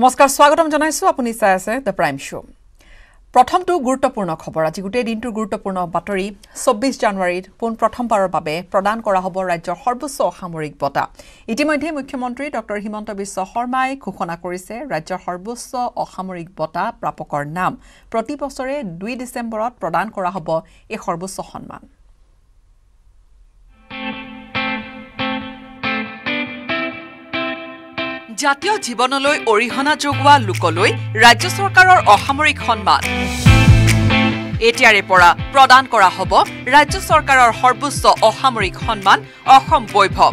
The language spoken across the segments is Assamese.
नमस्कार स्वागतम जनाइसु आपुनि चाइ आछे द प्राइम शो प्रथमটো गुरुत्वपूर्ण खबर आज गुटे दिनटुर गुरुत्वपूर्ण बातरी 24 जानुवारीत पुन प्रथम बारर बारे प्रदान करा हबो राज्यर सर्वोच्च सामरिक बटा इतिमध्ये मुख्यमंत्री डॉ हिमंत बिस्व शर्माय घोषणा करिसे राज्यर सर्वोच्च असामरिक बटा प्रापकर नाम प्रति बछरे 2 डिसेम्बरत प्रदान करा हबो ए सर्वोच्च सम्मान जातीय जीवनলৈ অৰিহণা যোগোৱা লোকলৈ ৰাজ্য চৰকাৰৰ অসামৰিক সন্মান এতিয়াৰে পৰা প্ৰদান কৰা হ'ব ৰাজ্য চৰকাৰৰ সৰ্বোচ্চ অসামৰিক সন্মান অসম বৈভৱ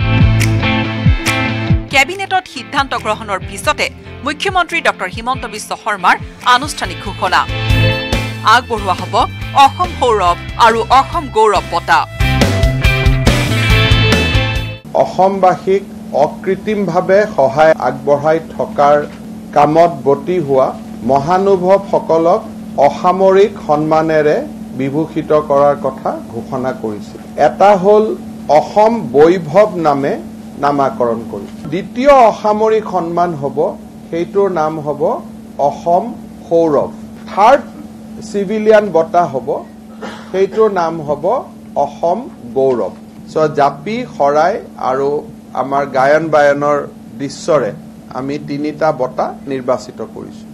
কেবিনেটত সিদ্ধান্ত গ্ৰহণৰ পিছতে মুখ্যমন্ত্ৰী ডঃ হিমন্ত বিশ্ব শৰ্মাৰ আনুষ্ঠানিক ঘোষণা আগবঢ়োৱা হ'ব অসম সৌৰভ আৰু অসম গৌৰৱ বঁটা অসমবাসীক অকৃত্ৰিমভাৱে সহায় আগবঢ়াই থকাৰ কামত বতি হোৱা মহানুভৱসকলক অসামৰিক সন্মানেৰে বিভূষিত কৰাৰ কথা ঘোষণা কৰিছিল এটা হল অসম বৈভৱ নামে নামাকৰণ কৰিছিল দ্বিতীয় অসামৰিক সন্মান হ'ব সেইটোৰ নাম হ'ব অসম সৌৰভ থাৰ্ড সিভিলিয়ান বঁটা হ'ব সেইটোৰ নাম হ'ব অসম গৌৰৱ সো জাপি খৰাই আৰু आमार गायन बायनर दृश्यरे आमी तीनिटा बटा निर्वाचित करिसु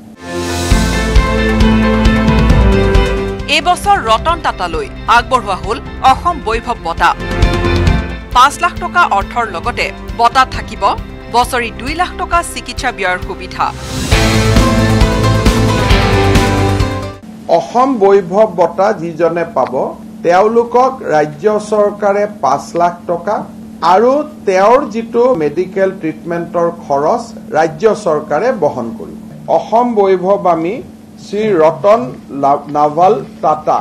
ए बछर रतन टाटा लई आगबढ़ुआ हल असम वैभव बटा 5 लाख टका अर्थर लगते बटा थाकिब बछरी 2 लाख टका चिकित्सा व्ययर सुविधा असम वैभव बटा जिजने पाबो तेउलुকক राज्य सरकारे 5 लाख टका आरो तेवर जितो मेडिकल ट्रिटमेंटर खरस राज्य सरकारे बहन करिब असम वैभव आमी श्री रतन नावल टाटा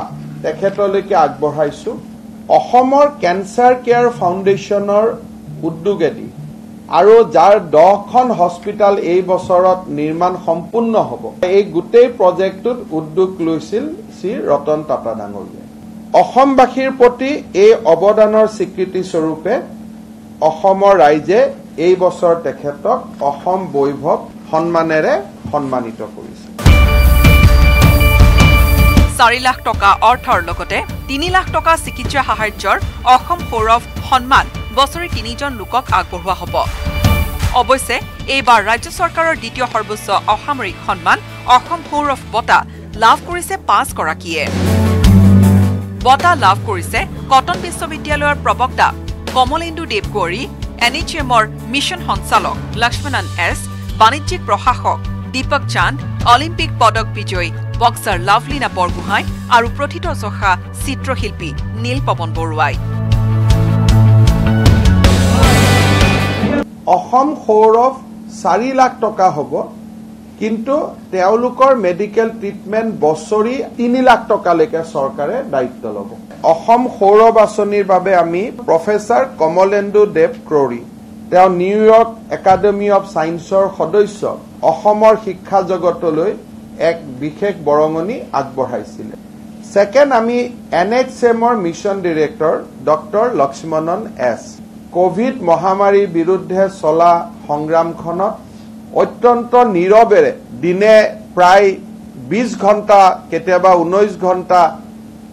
तेखेतलेके आगबढ़ाइसु असमर कैंसर केयर फाउंडेशनर उद्योगेदी आरो जार 10 खन हस्पिटल ए बसरत निर्माण सम्पूर्ण हबो ए गुटे प्रोजेक्टत उद्योग लैसिल श्री रतन टाटा डांगरिया असमबासीर प्रति ए अवदानर स्वीकृति स्वरूपे অসমৰ ৰাইজে এই বছৰ তেখেতক অসম বৈভৱ সন্মানেৰে সন্মানিত কৰিছে 4 লাখ টকা অৰ্থৰ লগতে 3 লাখ টকা চিকিৎসা সাহায্যৰ অসম সৌৰভ সন্মান বছৰি 3জন লোকক আগবঢ়োৱা হ'ব অৱশ্যে এইবাৰ ৰাজ্য চৰকাৰৰ দ্বিতীয় সৰ্বোচ্চ অসামৰিক সন্মান অসম সৌৰভ বঁটা লাভ কৰিছে 5 গৰাকীয়ে বঁটা লাভ কৰিছে কটন বিশ্ববিদ্যালয়ৰ প্ৰবক্তা কমলেন্দু দেব চৌধুৰী এনএইচএমৰ মিছন সঞ্চালক লক্ষ্মণন এছ বাণিজ্যিক প্ৰশাসক দীপক চান্দ অলিম্পিক পদক বিজয়ী বক্সাৰ লভলিনা বৰগোহাঁই আৰু প্ৰতিষ্ঠা চিত্ৰশিল্পী নীল পৱন বৰুৱাই অসম সৌৰভ 4 লাখ টকা হ'ব কিন্তু তেওঁলোকৰ মেডিকেল ট্ৰিটমেন্ট বছৰি 3 লাখ টকালৈকে চৰকাৰে দায়িত্ব ল'ব অসম সৌৰভ আঁচনিৰ বাবে আমি প্ৰফেসৰ কমলেন্দু দেব চৌধুৰী তেওঁ নিউয়ৰ্ক একাডেমি অফ সায়েন্সৰ সদস্য অসমৰ শিক্ষা জগতলৈ এক বিশেষ বৰঙণি আগবঢ়াইছিল সেকেন্ড আমি এনএইচএমৰ mission director doctor Lakshmanan S Covid মহামাৰীৰ বিৰুদ্ধে চলা সংগ্ৰামখনত অত্যন্ত নীৰবেৰে দিনে প্ৰায় 20 ঘণ্টা কেতিয়াবা 19 ঘণ্টা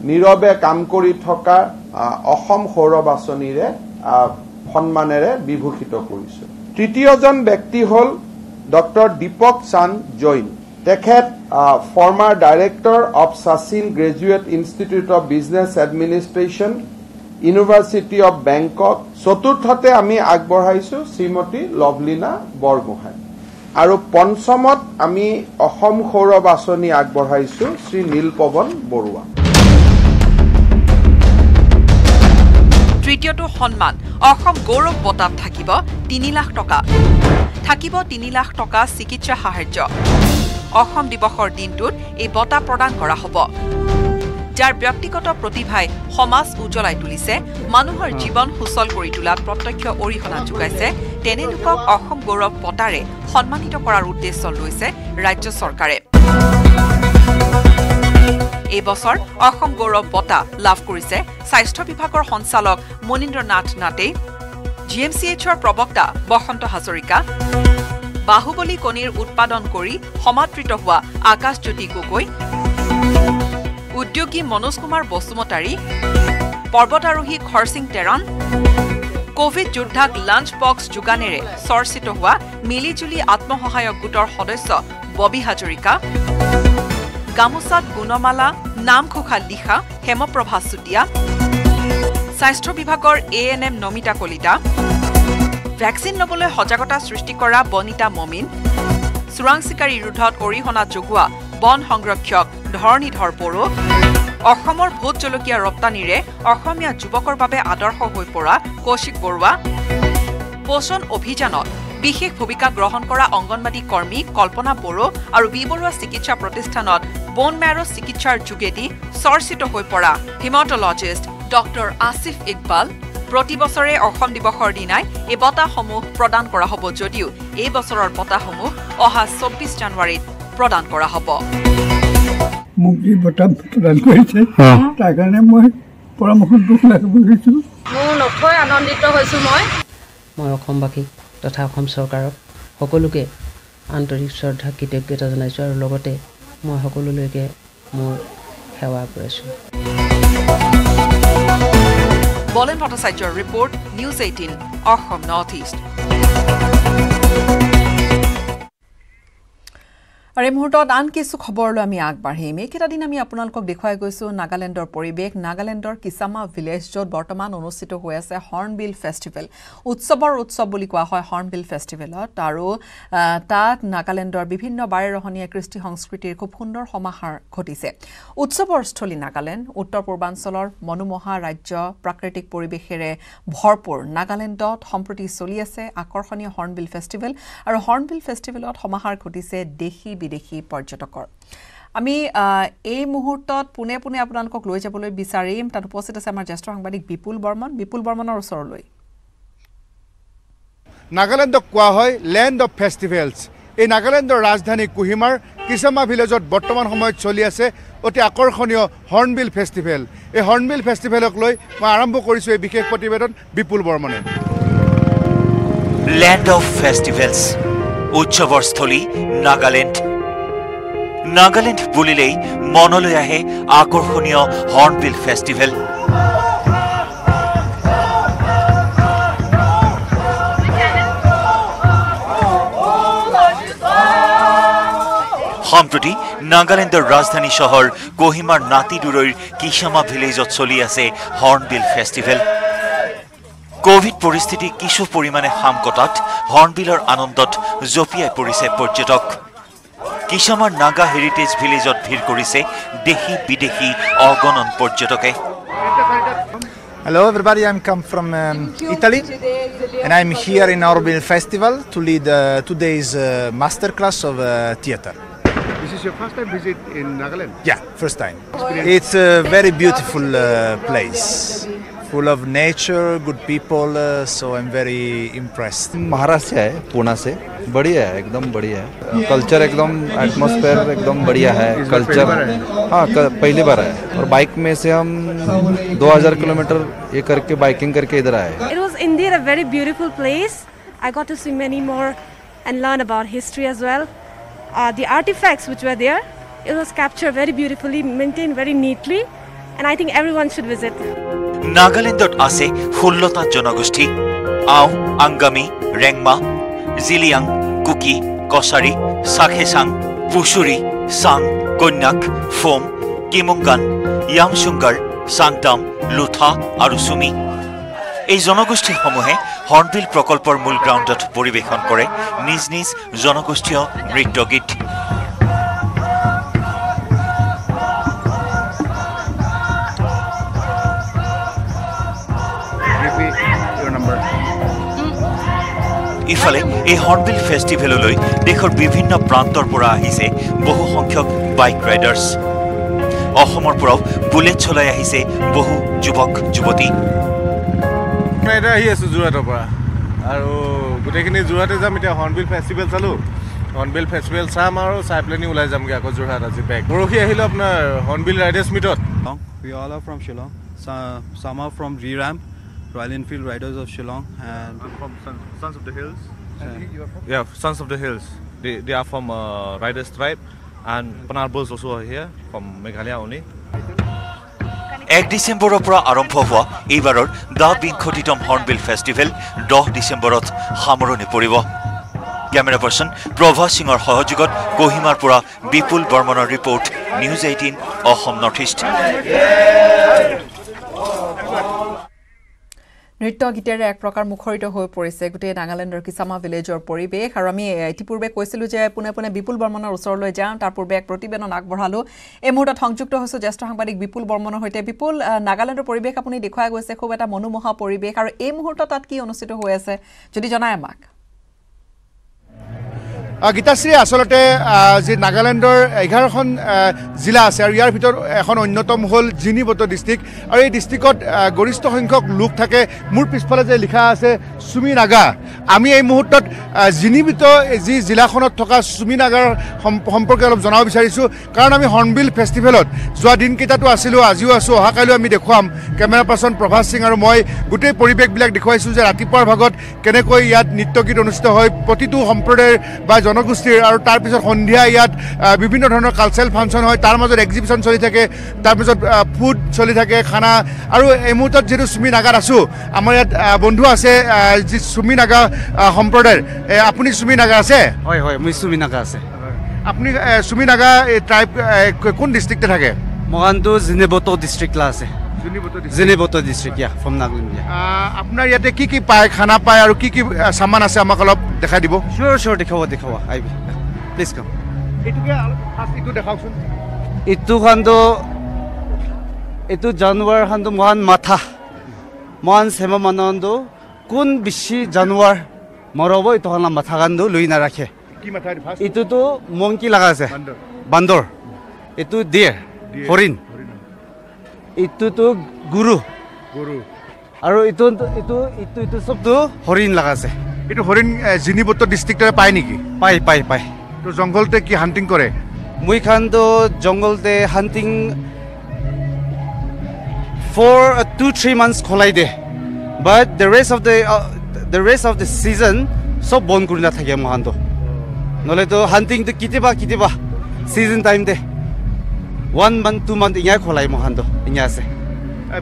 নীৰবে কাম কৰি থকা অসম সৌৰভ আঁচনিৰে সন্মানেৰে বিভূষিত কৰিছে তৃতীয়জন ব্যক্তি হল ডক্টৰ দীপক চান জৈন তেখেত former director of Sasin graduate institute of business administration university of Bangkok চতুৰ্থতে আমি আগবঢ়াইছো শ্ৰীমতী লভলিনা বৰগোহাঁই আৰু পঞ্চমত আমি অসম সৌৰভ আঁচনি আগবঢ়াইছো শ্ৰী নীল পৱন বৰুৱা তৃতীয়টো সন্মান অসম গৌৰৱ বঁটা থাকিব 3 লাখ টকা থাকিব 3 লাখ টকা চিকিৎসা সাহায্য অসম দিৱসৰ দিনটোত এই বঁটা প্ৰদান কৰা হ'ব যাৰ ব্যক্তিগত প্ৰতিভাই সমাজ উজ্বলাই তুলিছে মানুহৰ জীৱন সুচল কৰি তোলাত প্ৰত্যক্ষ অৰিহণা যোগাইছে তেনে লোকক অসম গৌৰৱ বঁটাৰে সন্মানিত কৰাৰ উদ্দেশ্য লৈছে ৰাজ্য চৰকাৰে এই বছৰ অসম গৌৰৱ বঁটা লাভ কৰিছে স্বাস্থ্য বিভাগৰ সঞ্চালক মনিন্দ্ৰনাথ নাটে জিএমচিএচৰ প্ৰবক্তা বসন্ত হাজৰিকা बाहुबली कणीर उत्पादन करी समादृत हुआ आकाशज्योति गगৈ उद्योगी मनोज कुमार बसुमतारी पर्वतारोही खरसिंह तेरान कोविड योद्धाक लांच बक्स जोगानेरे चर्चित हुआ मिलिजुली आत्मसहायक गोटर सदस्य बबी हाजरिका गामोसात गुणमाला नामखोखा लिखा हेमप्रभा चुटिया स्वास्थ्य विभागर ANM नमिता कलिता वैक्सीन लबले सजागता सृष्टि करा बनिता ममिन चुरांग शिकारी रुद्धत अरिहणा जगुआ बन संरक्षक धरणीधर बड़ो भोट जलकिया रप्तानीरे युवकर बाबे आदर्श हो पड़ा कौशिक बरुवा पोषण अभियानत विशेष भूमिका ग्रहण करा अंगनवाड़ी कर्मी कल्पना बड़ो और बिबरुवा चिकित्सा प्रतिष्ठानत बोन मैरो चिकित्सार जुगेदी चर्चित हो पड़ा हिमाटोलजिस्ट डॉक्टर आसिफ इकबाल प्रति बछरे असम दिवसर दिनाय ए बटा समूह प्रदान करा हबो जदिउ ए बछरर बटा समूह अहा 24 जानुवारीत प्रदान करा हबो मुक्ति बटा प्रदान करिसे तार कारणे মই পৰমখ দুখ লাগিব হৈছো মই নকৈ আনন্দিত হৈছো মই অসমবাসী तथा अखम सरकारक সকলোকে আন্তরিক শ্রদ্ধা কৃতজ্ঞতা জানাইছো আৰু লগতে মই সকলোলৈকে মোৰ সেৱা কৰিছো বলেন ভট্টাচাৰ্যৰ report news 18 Assam north east और यह मुहूर्त आन किस खबर लो आगबाढ़ीम एक दिन आपको देखा गई नागालैंडर परिवेश नागालैंडर किसामा विलेज जो बर्तमान अनुष्ठित हो हॉर्नबिल फेस्टिवल उत्सवर उत्सव क्या है हॉर्नबिल फेस्टिवल और तक नागालैंडर विभिन्न बारेरहणिया कृष्टि संस्कृतिर खूब सुंदर समाहार घटिसे उत्सवर स्थली नागालैंड उत्तर पूर्वांचल मनोमोहा राज्य प्राकृतिक परिवेशेरे भरपूर नागालैंडत सम्प्रति चलि आछे आकर्षणीय हॉर्नबिल फेस्टिवल और हॉर्नबिल फेस्टिवल समाहार घटिसे देशी विदेशी पर्यटक आमी এই মুহূৰ্তত पुणे पुणे আপোনালোকক লৈ যাবলৈ বিচাৰিম তাত উপস্থিত আছে আমাৰ জ্যেষ্ঠ সাংবাদিক বিপুল বৰ্মনৰ ওচৰলৈ নাগালেণ্ডক কোৱা হয় ল্যান্ড অফ ফেষ্টিভেলছ এই নাগালেণ্ডৰ ৰাজধানী কোহিমাৰ কিসামা ভিলেজত বৰ্তমান সময়ত চলি আছে অতি আকৰ্ষণীয় হৰ্ণবিল ফেষ্টিভেল এই হৰ্ণবিল ফেষ্টিভেলক লৈ মই আৰম্ভ কৰিছোঁ এই বিশেষ প্ৰতিবেদন বিপুল বৰ্মনে ল্যান্ড অফ ফেষ্টিভেলছ উৎসৱৰ স্থলী নাগালেণ্ড नागालैंड बुलिलेई मनोलै आहे आकर्षणीय हॉर्नबिल फेस्टिवल सम्प्रति नागालैंडर राजधानी शहर कोहिमार नातीदुरैर किसामा भिलेजत चलि आछे हॉर्नबिल फेस्टिवल कोविड परिस्थिति किछु परिमाणे हाम कटात हॉर्नबिलर आनंदत जपियाय परिसे पर्यटक किसामार नागा हेरिटेज भिलेजत भीड़ करिसे देशी विदेशी अगणन पर्यटके Hello everybody, I'm come from Italy and I'm here in Hornbill Festival to lead today's masterclass of theater. This is your first time visit in Nagaland? Yeah, first time. It's a very beautiful place. Full of nature, good people, so I'm very impressed. Maharashtra है पुणे से बढ़िया है एकदम बढ़िया है कल्चर एकदम एटमॉस्फेयर एकदम बढ़िया है कल्चर हाँ पहली बार है और बाइक में से हम 2000 किलोमीटर ये करके बाइकिंग करके इधर आए। It was indeed a very beautiful place. I got to see many more and learn about history as well. The artifacts which were there, it was captured very beautifully, maintained very neatly. And I think everyone should visit. नागालैंडत आसे 16टा जनगोष्ठी आओ आंगामी रेंगमा जिलियांग कुकी कसारी साखेसांग पुशुरी सांग कोन्याक फोम किमुंगान यामसुंगार सांगटाम लुथा और सुमी এই জনগোষ্ঠী সমূহে হর্নবিল প্ৰকল্পৰ মূল গ্ৰাউণ্ডত পৰিবেশন কৰে নিজ নিজ জনগোষ্ঠীয় নৃত্যগীত इफाले ए हॉर्नबिल फेस्टिवल देशर विभिन्न प्रांतर परा बहु संख्यक बाइक राइडर्स बुलेट चलाई आहिसे बहु युवक युवती जोरहाटर परा आरो गोटेखिनि जोरहाटे जाम इटा हॉर्नबिल फेस्टिवल चालू हॉर्नबिल फेस्टिवल साम आरो साइप्लेनि उलाय जामगे आको जोरहाट आजि बैक बरखि आहिलो आपनार हॉर्नबिल राइडर्स मीटत we all are from Shillong some are from Rirang Royal Enfield Riders of Shillong and I'm from Sons of the Hills I think you are from? Yeah, Sons of the Hills. They are from Riders tribe, and Panar Bulls also are here from Meghalaya only. 1 ডিসেম্বৰৰ পৰা আৰম্ভ হোৱা এইবাৰৰ 10তম হৰ্ণবিল ফেষ্টিভেল 10 ডিসেম্বৰত সামৰণি পৰিব। কেমেৰা পাৰ্সন প্ৰভা সিঙৰ সহযোগত কোহিমাৰ পৰা বিপুল বৰ্মনৰ report news 18 Assam north east. नृत्य गीतेर एक प्रकार मुखरित हो परिसे गुटे नागालैंडर किसामा विलेजर परिवेश और आमी इतिपूर्वे কৈছিলো जे पुने पुने बिपुल बर्मनर उसरलै जाम तार पूर्वे एक प्रतिबेदन आगबढ़ालो ए मुहूर्तत संयुक्त होइसे ज्येष्ठ सांबादिक बिपुल बर्मनर हते बिपुल नागालैंडर परिवेश आपुनी देखुवा গৈছে खूब एटा मनोमोहा परिवेश और ए मुहूर्तत तात की अनुष्ठित होइ आसे जदि जनाय आमाक गीताश्री आसलते जी नागालैंडर 11 जिला आसे और यार भितर एखन अन्यतम हल जिनिबत डिस्ट्रिक्ट और ये डिस्ट्रिक्ट गरिष्ठ संख्यक लोक थाके मूर पिछफाले जे लिखा आसे सुमी नागा आमी ए मुहूर्तत जिनिबित जी जिलाखनत थका सुमी नागार सम्पर्के अलप जनाव बिचारिसु कारण आमी हर्नबिल फेस्टिभेलत जोआ दिन कितातु आसिलु आजिउ आसु हाकालु आमी देखुवाम केमेरा पर्सन प्रभास सिंह और मैं गुटे परिवेश बिलाक देखुवाइसु जे रातिपुवार भागत केनेकै यात नृत्य गीत अनुष्ठित हय प्रतिटु सम्प्रदायर जनगोष्ठीर और तार पिछत सन्ध्या यात विभिन्न धৰণৰ কালচাৰেল ফাংচন হয় तार মাজত এক্সিবিশন চলি থাকে तार পিছত ফুড চলি থাকে খানা और এই মুহূৰ্তত যেটো সুমি নাগাত আছো আমাৰ ইয়াত বন্ধু আছে যি সুমি নাগা সম্প্ৰদায়ৰ আপুনি সুমি নাগা আছে হয় হয় মই সুমি নাগা আছে আপুনি সুমি নাগা ট্ৰাইব কোন ডিস্ট্ৰিক্টে থাকে মহানটো জিনেবটো ডিস্ট্ৰিক্ট লা আছে জিনেবটো ডিস্ট্ৰিক্ট ইয়া ফ্ৰম নাগালেণ্ড আপোনাৰ ইয়াতে কি কি পায় খানা পায় আৰু কি কি সামান আছে আমাক অলপ দেখা দিব শুৰ শুৰ দেখাও আইবি প্লিজ কাম এটুকে ফাৰ্স্ট ইটু দেখাওছুন ইটু খানতো এটু জানোৱাৰ খানতো মহান মাথা মহান সেমা মানন্দো কোন বিশি জানোৱাৰ মৰব ইটু খান মাথা গান্দো লৈ না ৰাখে কি মাথা ফাৰ্স্ট ইটু তো মংকি লাগা আছে বান্দৰ ইটু ডিয়াৰ হৰিণ ইটু তো গুৰু গুৰু আৰু ইটু ইটু ইটু ইটু সব তো হৰিণ লাগা আছে इतो हरिण जिनिबत डिस्ट्रिक्टर पाए निकी पाए पाए पाए तो जंगलते की हंटिंग करे मुई खान तो जंगलते हंटिंग 4 to 3 मंथ्स खोलाई दे but the rest of the season सब बंद करना थाके महान तो नले तो हंटिंग तो कितेबा सीजन टाइम दे 1 month 2 month इया खोलाई महान तो इया से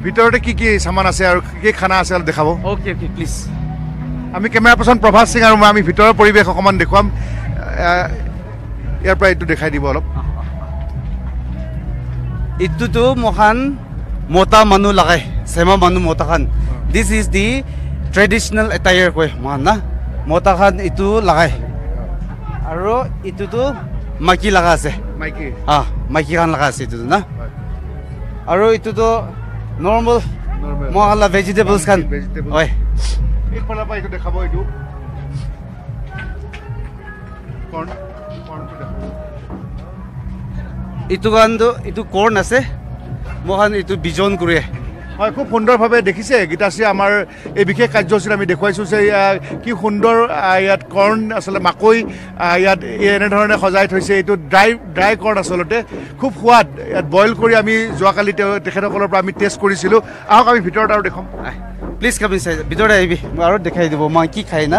भितरते की सामान आसे और की खाना आसे देखाबो ओके ओके प्लीज आमी केमेरा पर्सन प्रभास सिंह और मैं आमी भितर परिवेश अकमान देखुवाम यार प्राय इटु देखाइ दिबो अलप इटु तो मोहान मोटा मानु लगाय सेमा मानु मोटा खान this is the traditional attire कोय माना मोटा खान इटु लगाय आरो इटु तो माइकी लगासे माइकी हां माइकी खान लगासे इटु ना आरो इटु तो नॉर्मल मोहला वेजिटेबल्स खान ओय एक पला पाई तो देखा बोई दू कौन तो देखा इतु गांधो इतु कौन असे मोहन इतु बिजोन कुरे হয় খুব সুন্দৰভাৱে দেখিছে গীতাশ্ৰী আমাৰ এই বিশেষ কাৰ্যসূচীত আমি দেখুৱাইছোঁ যে কি সুন্দৰ ইয়াত কৰ্ণ আচলতে মাকৈ ইয়াত এনেধৰণে সজাই থৈছে এইটো ড্ৰাই কৰ্ণ আচলতে খুব সোৱাদ ইয়াত বইল কৰি আমি যোৱাকালি তেখেতসকলৰ পৰা আমি টেষ্ট কৰিছিলোঁ আহক আমি ভিতৰত আৰু দেখম প্লিজ কাম ইনচাইড ভিতৰত আহিবি আৰু দেখাই দিব মই কি খাই না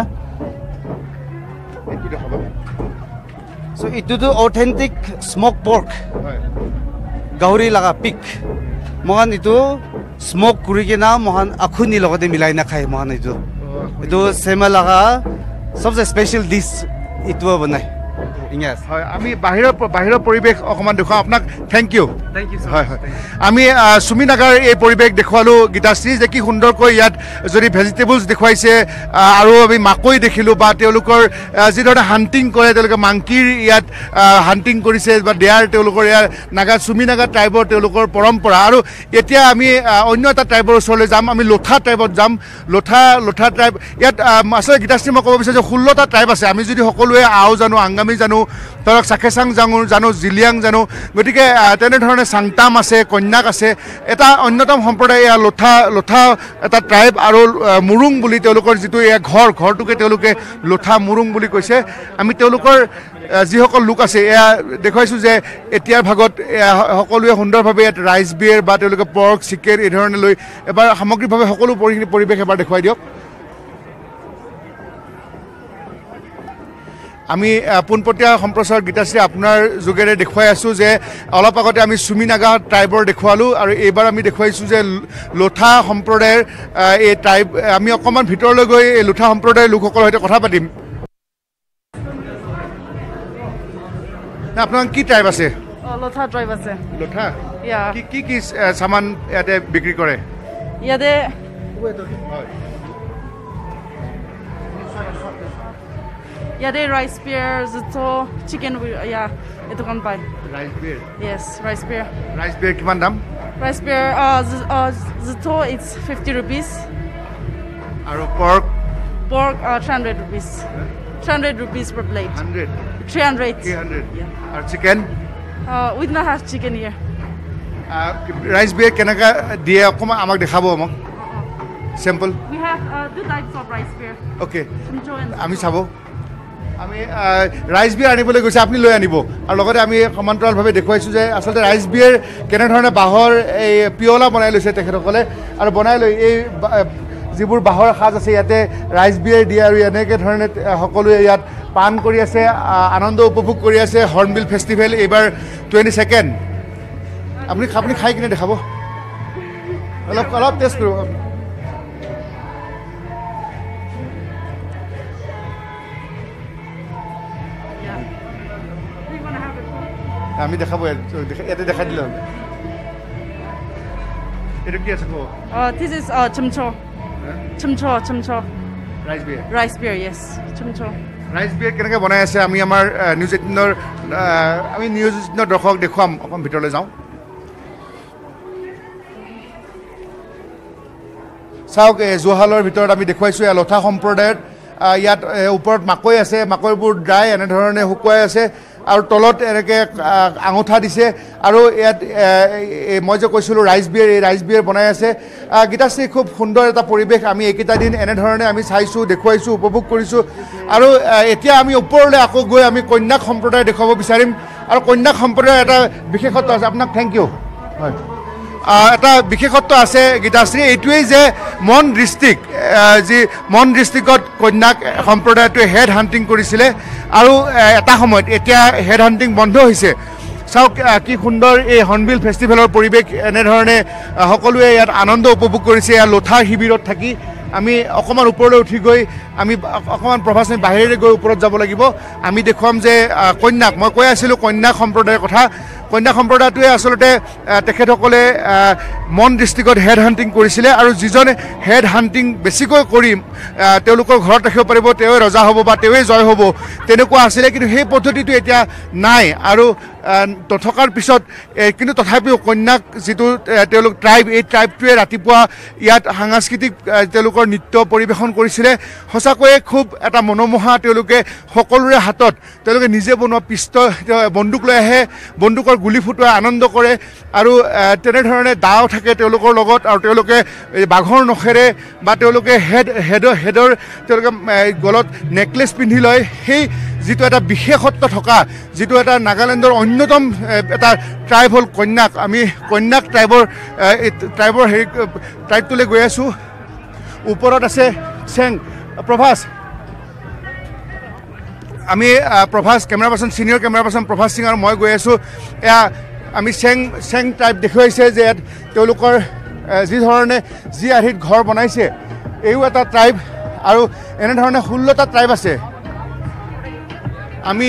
সো ইটুটো অথেন্টিক স্মক পৰ্ক গাহৰি লাগা পিক মহান ইটো স্মক কৰি কিনা মহান আখুনি লগতে মিলাই না খায় মহান ইটো ইটো সেমা লাগা সবচে স্পেশাল ডিশ ইটো বনাই ইংলিছ হয় আমি বাহিৰৰ পৰিৱেশ অকমান দেখুৱাম আপোনাক থ্যাংক ইউ হয় আমি সুমি নাগাৰ এই পৰিৱেশ দেখুৱালো গীতাশ্ৰী যে কি সুন্দৰকৈ ইয়াত যদি ভেজিটেবলছ দেখুৱাইছে আৰু আমি মাকৈ দেখিলো বা তেওঁলোকৰ যি ধৰণে হান্টিং কৰে তেওঁলোকে মাংকিৰ ইয়াত হান্টিং কৰিছে বা দেয়াৰ তেওঁলোকৰ ইয়াৰ নাগা সুমি নাগা ট্ৰাইবৰ তেওঁলোকৰ পৰম্পৰা আৰু এতিয়া আমি অন্য এটা ট্ৰাইবৰ ওচৰলৈ যাম আমি লোঠা ট্ৰাইবত যাম লোঠা ট্ৰাইব ইয়াত আচলতে গীতাশ্ৰী মই ক'ব বিচাৰিছোঁ যে 16টা ট্ৰাইব আছে আমি যদি সকলোৱে আও জানো আংগামী জানো ধৰক চাকেচাং জানো জিলিয়াং জানো গতিকে তেনেধৰণে চাংটাম আছে কন্যাক আছে এটা অন্যতম সম্প্ৰদায় এয়া লোঠা এটা ট্ৰাইব আৰু মুৰুং বুলি তেওঁলোকৰ যিটো এয়া ঘৰটোকে তেওঁলোকে লোঠা মুৰুং বুলি কৈছে আমি তেওঁলোকৰ যিসকল লোক আছে এয়া দেখুৱাইছোঁ যে এতিয়াৰ ভাগত সকলোৱে সুন্দৰভাৱে ইয়াত ৰাইচ বিয়েৰ বা তেওঁলোকে পৰ্ক চিকেন এই ধৰণে লৈ এবাৰ সামগ্ৰিকভাৱে সকলো পৰিৱেশ এবাৰ দেখুৱাই দিয়ক আমি পোনপটীয়া সম্প্ৰচাৰ গীতাশ্ৰী আপোনাৰ যোগেৰে দেখুৱাই আছো যে অলপ আগতে আমি চুমিনাগা ট্ৰাইবৰ দেখুৱালো আৰু এইবাৰ আমি দেখুৱাইছো যে লোঠা সম্প্ৰদায়ৰ এই ট্ৰাইব আমি অকমান ভিতৰলৈ গৈ এই লোঠা সম্প্ৰদায়ৰ লোকসকলৰ সৈতে কথা পাতিম। আপোনাৰ কি ট্ৰাইব আছে? লোঠা ট্ৰাইব আছে। লোঠা কি কি কি সামান ইয়াতে বিক্ৰী কৰে? ইয়াতে rice beer, zuto chicken, yeah, itu kan pai. Rice beer. Yes, rice beer. Rice beer kiman dam? Rice beer zuto it's 50 rupees. Aro pork? Pork 300 rupees. 300 rupees per plate. 100. 300. 300. Yeah. Aro chicken? We do not have chicken here. Rice beer kenaka dia akoma amak dekhabo amok. Sample. We have two types of rice beer. Okay. Ami sabo. আমি রাইস বিয়ার আনিবলৈ গৈছে আপনি লৈ আনিব আৰু লগতে আমি সমান্তৰালভাৱে দেখুৱাইছো যে আসলে ৰাইস বিয়াৰ কেনে ধৰণে বাহৰ এই পিয়লা বনাই লৈছে তেখেতসকলে আৰু বনাই লৈ এই যিবোৰ বাহৰ সাজ আছে ইয়াতে ৰাইস বিয়াৰ দিয়ে আৰু এনেকে ধৰণে সকলোৱে ইয়াত পান কৰি আছে আনন্দ উপভোগ কৰি আছে। হৰ্ণবিল ফেষ্টিভেল এইবাৰ 22nd আপুনি আপুনি খাই কিনে দেখাব অলপ অলপ টেষ্ট কৰিব। আমি দেখাবো এটা দেখা দিল এটা কি আছে গো? This is chimcho. Chimcho chimcho rice beer. Rice beer, yes, chimcho rice beer কেনেকৈ বনাই আছে আমি আমাৰ নিউজ18ৰ আমি নিউজ18ৰ দৰ্শক দেখুৱাম। অকণ ভিতৰলৈ যাওঁ চাওক জোহালৰ ভিতৰত আমি দেখুৱাইছো লঠা সম্প্ৰদায়ৰ ইয়াত ওপৰত মাকৈ আছে মাকৈবোৰ ড্ৰাই এনেধৰণে শুকুৱাই আছে আৰু তলত এনেকৈ আঙুঠা দিছে আৰু ইয়াত মই যে কৈছিলোঁ ৰাইচ বিয়াৰ এই ৰাইচ বিয়াৰ বনাই আছে। গীতাশ্ৰী খুব সুন্দৰ এটা পৰিৱেশ আমি এইকেইটা দিন এনেধৰণে আমি চাইছোঁ দেখুৱাইছোঁ উপভোগ কৰিছোঁ আৰু এতিয়া আমি ওপৰলৈ আকৌ গৈ আমি কন্যাক সম্প্ৰদায় দেখুৱাব বিচাৰিম আৰু কন্যাক সম্প্ৰদায়ৰ এটা বিশেষত্ব আছে। আপোনাক থেংক ইউ। হয় এটা বিশেষত্ব আছে গীতাশ্ৰী এইটোৱেই যে মন ডিষ্ট্ৰিক্ট যি মন ডিষ্ট্ৰিক্টত কন্যাক সম্প্ৰদায়টোৱে হেড হাণ্টিং কৰিছিলে আৰু এটা সময়ত এতিয়া হেড হাণ্টিং বন্ধ হৈছে। চাওক কি সুন্দৰ এই হৰ্ণবিল ফেষ্টিভেলৰ পৰিৱেশ এনেধৰণে সকলোৱে ইয়াত আনন্দ উপভোগ কৰিছে। ইয়াৰ লোঠাৰ শিবিৰত থাকি আমি অকণমান ওপৰলৈ উঠি গৈ আমি অকণমান প্ৰভাচনী বাহিৰেৰে গৈ ওপৰত যাব লাগিব। আমি দেখুৱাম যে কন্যাক মই কৈ আছিলোঁ কন্যাক সম্প্ৰদায়ৰ কথা। কন্যা সম্প্ৰদায়টোৱে আচলতে তেখেতসকলে মন ডিষ্ট্ৰিক্টত হেড হাণ্টিং কৰিছিলে আৰু যিজনে হেড হাণ্টিং বেছিকৈ কৰি তেওঁলোকৰ ঘৰত ৰাখিব পাৰিব তেওঁৱে ৰজা হ'ব বা তেওঁৱে জয় হ'ব তেনেকুৱা আছিলে। কিন্তু সেই পদ্ধতিটো এতিয়া নাই আৰু নথকাৰ পিছত কিন্তু তথাপিও কন্যাক যিটো তেওঁলোক ট্ৰাইব এই ট্ৰাইবটোৱে ৰাতিপুৱা ইয়াত সাংস্কৃতিক তেওঁলোকৰ নৃত্য পৰিৱেশন কৰিছিলে। সঁচাকৈয়ে খুব এটা মনোমোহা তেওঁলোকে সকলোৰে হাতত তেওঁলোকে নিজে বনোৱা পিষ্টল বন্দুক লৈ আহে বন্দুকৰ গুলি ফুটোৱা আনন্দ কৰে আৰু তেনেধৰণে দাও থাকে তেওঁলোকৰ লগত আৰু তেওঁলোকে বাঘৰ নখেৰে বা তেওঁলোকে হেডৰ তেওঁলোকে গলত নেকলেছ পিন্ধি লয়। সেই যিটো এটা বিশেষত্ব থকা যিটো এটা নাগালেণ্ডৰ অন্যতম এটা ট্ৰাইব হ'ল কন্যাক। আমি কন্যাক ট্ৰাইবৰ হেৰি ট্ৰাইবটোলৈ গৈ আছোঁ। ওপৰত আছে চেং প্ৰভাস। আমি Prabhas camera person senior camera person Prabhas Singh আৰু মই গৈ আছোঁ। এয়া আমি চেং ট্ৰাইব দেখুৱাইছে যে ইয়াত তেওঁলোকৰ যিধৰণে যি আৰ্হিত ঘৰ বনাইছে এইও এটা ট্ৰাইব আৰু এনেধৰণে 16টা ট্ৰাইব আছে। আমি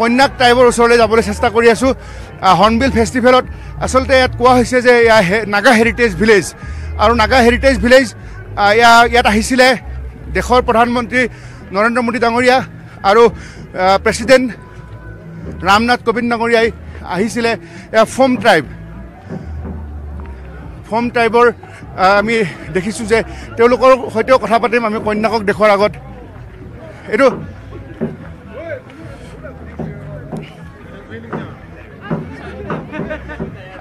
কন্যাক ট্ৰাইবৰ ওচৰলৈ যাবলৈ চেষ্টা কৰি আছোঁ। হৰ্ণবিল ফেষ্টিভেলত আচলতে ইয়াত কোৱা হৈছে যে নাগা হেৰিটেজ ভিলেজ আৰু নাগা হেৰিটেজ ভিলেজ ইয়াত আহিছিলে দেশৰ প্ৰধানমন্ত্ৰী নৰেন্দ্ৰ মোদী ডাঙৰীয়া আৰু প্ৰেচিডেণ্ট ৰামনাথ কোবিন্দ ডাঙৰীয়াই আহিছিলে। ফ'ম ট্ৰাইব ফ'ম ট্ৰাইবৰ আমি দেখিছোঁ যে তেওঁলোকৰ সৈতেও কথা পাতিম আমি কন্যাকক দেশৰ আগত। এইটো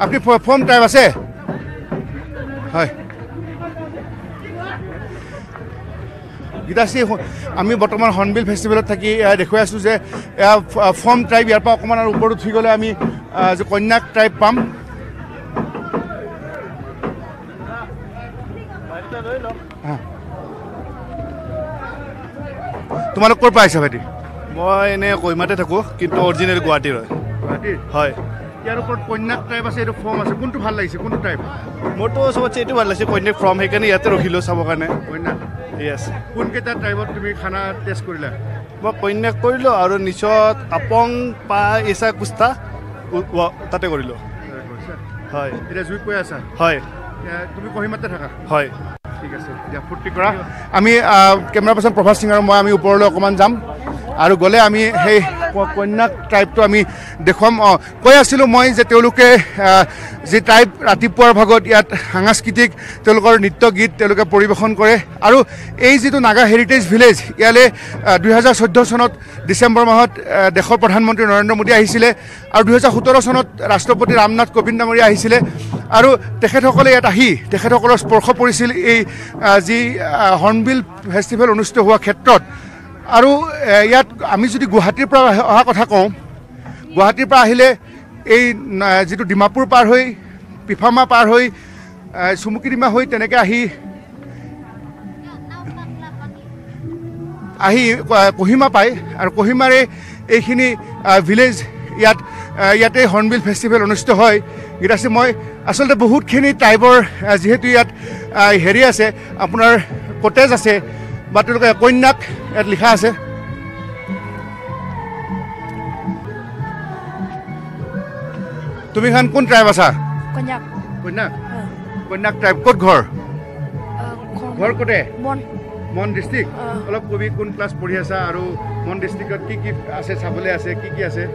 আপনি ফ'ম ট্ৰাইব আছে হয় গীতাশ্ৰী। আমি বৰ্তমান হৰ্ণবিল ফেষ্টিভেলত থাকি দেখুৱাই আছোঁ যে ফ'ম ট্ৰাইব ইয়াৰ পৰা অকণমান আৰু ওপৰত উঠি গ'লে আমি কন্যাক ট্ৰাইব পাম। তোমালোক ক'ৰ পৰা আহিছা ভাইটি? मैं इन्हें कोहिमाते थको किन्तु ओरिजिनल गुवाहाटी है यार ऊपर कोन्याक टाइप आसे एटो फॉर्म आसे कोनटो ভাল লাগিছে কোনটো টাইপ মোটো সবচেয়ে এটো ভাল লাগিছে কোন্যাক ফ্রম হেকানে ইয়াতে রখিলো সব কারণে কোন্যাক ইয়েস কোন কেটা টাইপত তুমি খানা টেস্ট করিলা মই কোন্যাক করিলো আর নিচত আপং পা এসা কুস্তা তাতে করিলো হয় এটা জুই কই আছা হয় তুমি কোহিমাতে থাকা হয় ঠিক আছে দিয়া ফুটি করা আমি ক্যামেরা পারসন প্রভাস সিং আর মই আমি উপরলে অকমান যাম আর গলে আমি হেই कोन्याक ट्राइब तो आम देखम क्या मैं जी ट्राइब रातिपुवार भागत इतना सांस्कृतिक नृत्य गीत परिवेशन करे और ये तो नागा हेरिटेज विलेज इले 2014 सनत डिसेम्बर माहत देश प्रधानमंत्री नरेंद्र मोदी और 2017 सनत राष्ट्रपति रामनाथ कोविंद डांगरिया और तखतसले इतना तखतसलर स्पर्श पड़ जी हॉर्नबिल फेस्टिवल अनुष्ठित हुआ क्षेत्र और इतना आम जो गुवाहाटीर पर अहा कथा कौं गुवाहाटीर पर आहिले जी डिमापुर पार हो पिफामा पार हो चुमुकी डिमा हो कोहिमा पाए और कोहिमारे ये विलेज इतने हॉर्नबिल फेस्टिवल अनुष्ठित है गीताश्री मैं आसलते बहुतखि ट्राइबर जीतु इतना हेरी आसे अपनार कटेज आसे कोन्याक लिखा आसे तुम खान कौन ट्राइब आसा कोन्याक कोन्याक कोन्याक ट्राइब कत घर घर कते मन डिस्ट्रिक्ट अलग कबि कोन क्लास पढ़ी आसा और मन डिस्ट्रिक्टत की आसे साबले आसे की आसे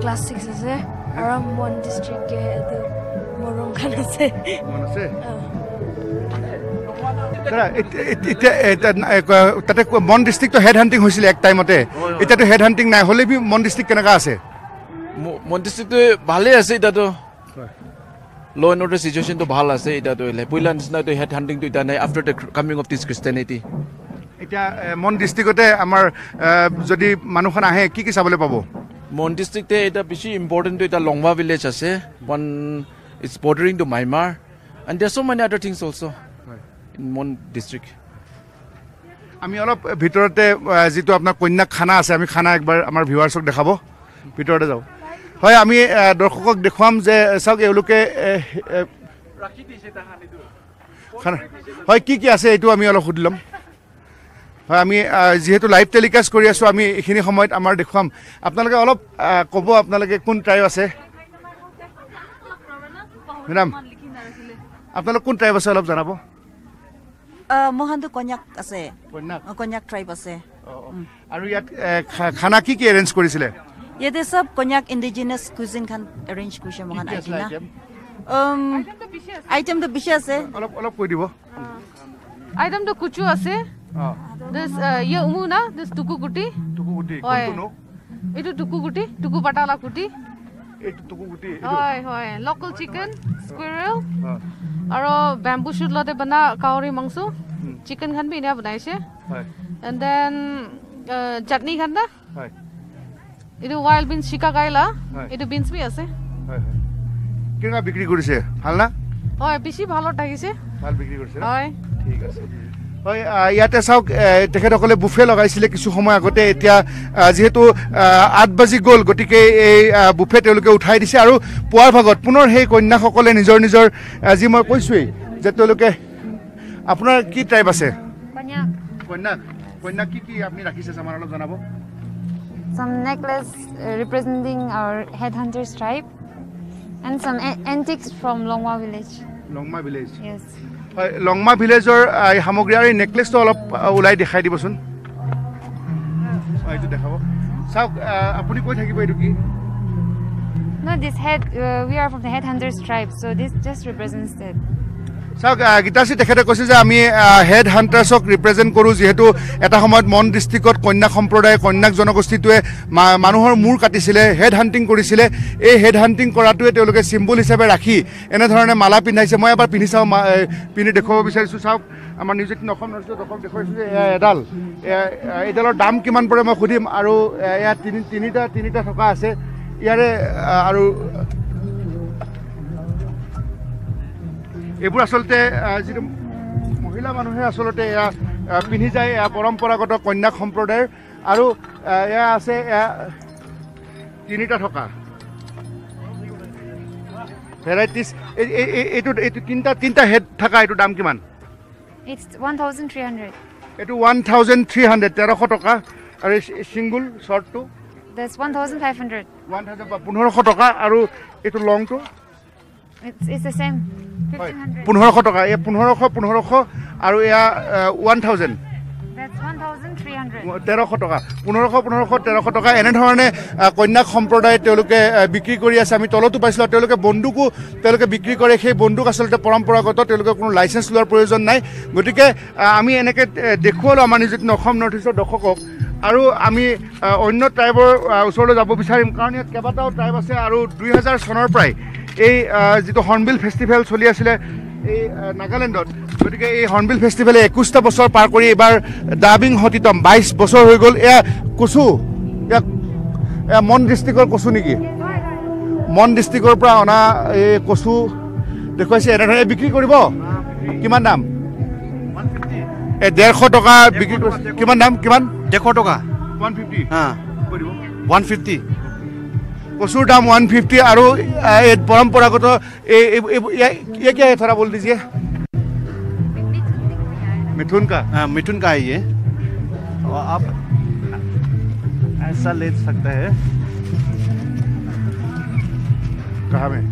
क्लास 6 आसे और मन डिस्ट्रिक्ट के मोरम खान आसे मन आसे मन डिस्ट्रिक्ट हेड हान्टिंग एक टाइमते इतना हेड हान्टिंग ना हमें भी मन डिस्ट्रिक्ट के मन डिस्ट्रिक्ट भाले लॉ एंड ऑर्डर सिचुएशन तो भाला लेपुला निचना हेड हान्टिंग तो इतना after the coming of this Christianity मन डिस्ट्रिक्टते जदि मानुखान आए कि चाबले पा मन डिस्ट्रिक्ट बेसि इम्पर्टेन्ट तो लोंगवा विलेज आसे one it's bordering to Myanmar and there so many other things also in Mon district आम अलग भरते जी अपना कोन्याक खाना आम खाना एक बार आम भिवार्सक देखा भरते जाओ है आम दर्शक देखाम खाना है कि आसे ये आम अलग सूद लम है आम जी लाइव टेलिकास्ट करें ये समय आम देखाम अपना अलग कब अपना कौन ट्राइब आसे मैडम अपना कौन ट्राइब आसे अलग जाना मोहनदो कोन्याक आसे कोन्याक ट्राइब आसे आरो यात खाना की अरेंज करिसले येते सब कोन्याक इंडिजिनियस कुजिन खान अरेंज करिसे मोहन आइना आइटम तो बिशे आसे अलप अलप कोइ दिबो आइटम तो कुचु आसे दिस ये उमुना दिस टुकुगुटी कोननो एतु टुकुगुटी टुकुपाटाला कुटी एतु टुकुगुटी हाय हाय लोकल चिकन स्क्विरल और बैम्बू शूट लते बना काउरी मंगसू चिकन खान भी इना बनाइसे एंड देन चटनी खान दा इदु वाइल्ड बीन्स शिका गाइला इदु बीन्स भी आसे किना बिक्री करिसे ভাল না হয় বেশি ভালো টাগিছে ভাল বিক্রি করিছে হয় ঠিক আছে হয় ইয়াতে সাউক তেখেতকলে বুফে লগাইছিলে কিছু সময় আগতে এতিয়া যেহেতু 8 বাজি গল গটিকে এই বুফে তেলকে উঠাই দিছে আৰু পোৱাৰ ভাগত পুনৰ সেই কন্যাসকলে নিজৰ নিজৰ আজি মই কৈছোই যে তেলকে আপোনাৰ কি টাইপ আছে কন্যা কন্যা কন্যা কি কি আপুনি ৰাখিছে আমাৰ অলপ জনাব some necklace representing our headhunters tribe and some antiques from Longma village Longma village yes Longma ভিলেজৰ সামগ্ৰী আৰু নেকলেছটো অলপ উলাই দেখাই দিবচোন এইটো দেখাও চাওক আপুনি কৈ থাকিব এইটো কি না this head we are from the head hunters tribe so this just represents that চাওক গীতাশ্ৰী তেখেতে কৈছে যে আমি হেড হান্টাৰছক ৰিপ্ৰেজেণ্ট কৰোঁ যিহেতু এটা সময়ত মন ডিষ্ট্ৰিক্টত কন্যাক সম্প্ৰদায় কন্যাক জনগোষ্ঠীটোৱে মানুহৰ মূৰ কাটিছিলে হেড হান্টিং কৰিছিলে এই হেড হান্টিং কৰাটোৱে তেওঁলোকে চিম্বল হিচাপে ৰাখি এনেধৰণে মালা পিন্ধাইছে মই এবাৰ পিন্ধি চাওঁ পিন্ধি দেখুৱাব বিচাৰিছোঁ চাওক আমাৰ নিউজ18 অসম নৰ্থ ইষ্ট দৰ্শক দেখুৱাইছোঁ যে এডাল এইডালৰ দাম কিমান পৰে মই সুধিম আৰু ইয়াত তিনিটা থকা আছে ইয়াৰে আৰু এইবোৰ আচলতে যি মহিলা মানুহে আচলতে পিন্ধি যায় পৰম্পৰাগত কন্যাক সম্প্ৰদায়ৰ আৰু এয়া আছে তিনিটা থকা ভেৰাইটিজ। এইটো তিনিটা হেড থকা, এইটো দাম কিমান? ইটস 1300। এইটো 1300 1300 টকা। আৰু সিংগুল শৰ্টটো দ্যাটস 1500 1500 টকা। আৰু এইটো লংটো ইটস দ্য সেম 1500 টকা। এ 1500 আৰু এয়া 1000 1300 টকা। 1500 1500 1300 টকা। এনেধৰণে কন্যাক সম্প্ৰদায়ে তেওঁলোকে বিক্ৰী কৰি আছে। আমি তলতো পাইছিলোঁ তেওঁলোকে বন্দুকো তেওঁলোকে বিক্ৰী কৰে। সেই বন্দুক আচলতে পৰম্পৰাগত, তেওঁলোকে কোনো লাইচেঞ্চ লোৱাৰ প্ৰয়োজন নাই। গতিকে আমি এনেকৈ দেখুৱালোঁ আমাৰ নিউজ18 অসম নৰ্থ ইষ্টৰ দৰ্শকক। আৰু আমি অন্য ট্ৰাইবৰ ওচৰলৈ যাব বিচাৰিম, কাৰণ ইয়াত কেইবাটাও ট্ৰাইব আছে। আৰু 2000 চনৰ পৰাই এই যিটো হৰ্ণবিল ফেষ্টিভেল চলি আছিলে এই নাগালেণ্ডত, গতিকে এই হৰ্ণবিল ফেষ্টিভেলে 21টা বছৰ পাৰ কৰি এইবাৰ ডাবিং শতিতম 22 বছৰ হৈ গ'ল। এয়া কচু, এয়া মন ডিষ্ট্ৰিক্টৰ কচু নেকি? মন ডিষ্ট্ৰিক্টৰ পৰা অনা এই কচু দেখুৱাইছে। এনেধৰণে বিক্ৰী কৰিব। কিমান দাম? 150 টকা বিক্ৰী কৰিছে। কিমান দাম? কিমান? 150 টকা। 150 কচুৰ দাম 150। আৰু পৰম্পৰাগত क्या है, थोड़ा बोल दीजिए। मिथुन का? हाँ, मिथुन का है ये। और आप ऐसा ले सकते हैं। कहाँ में?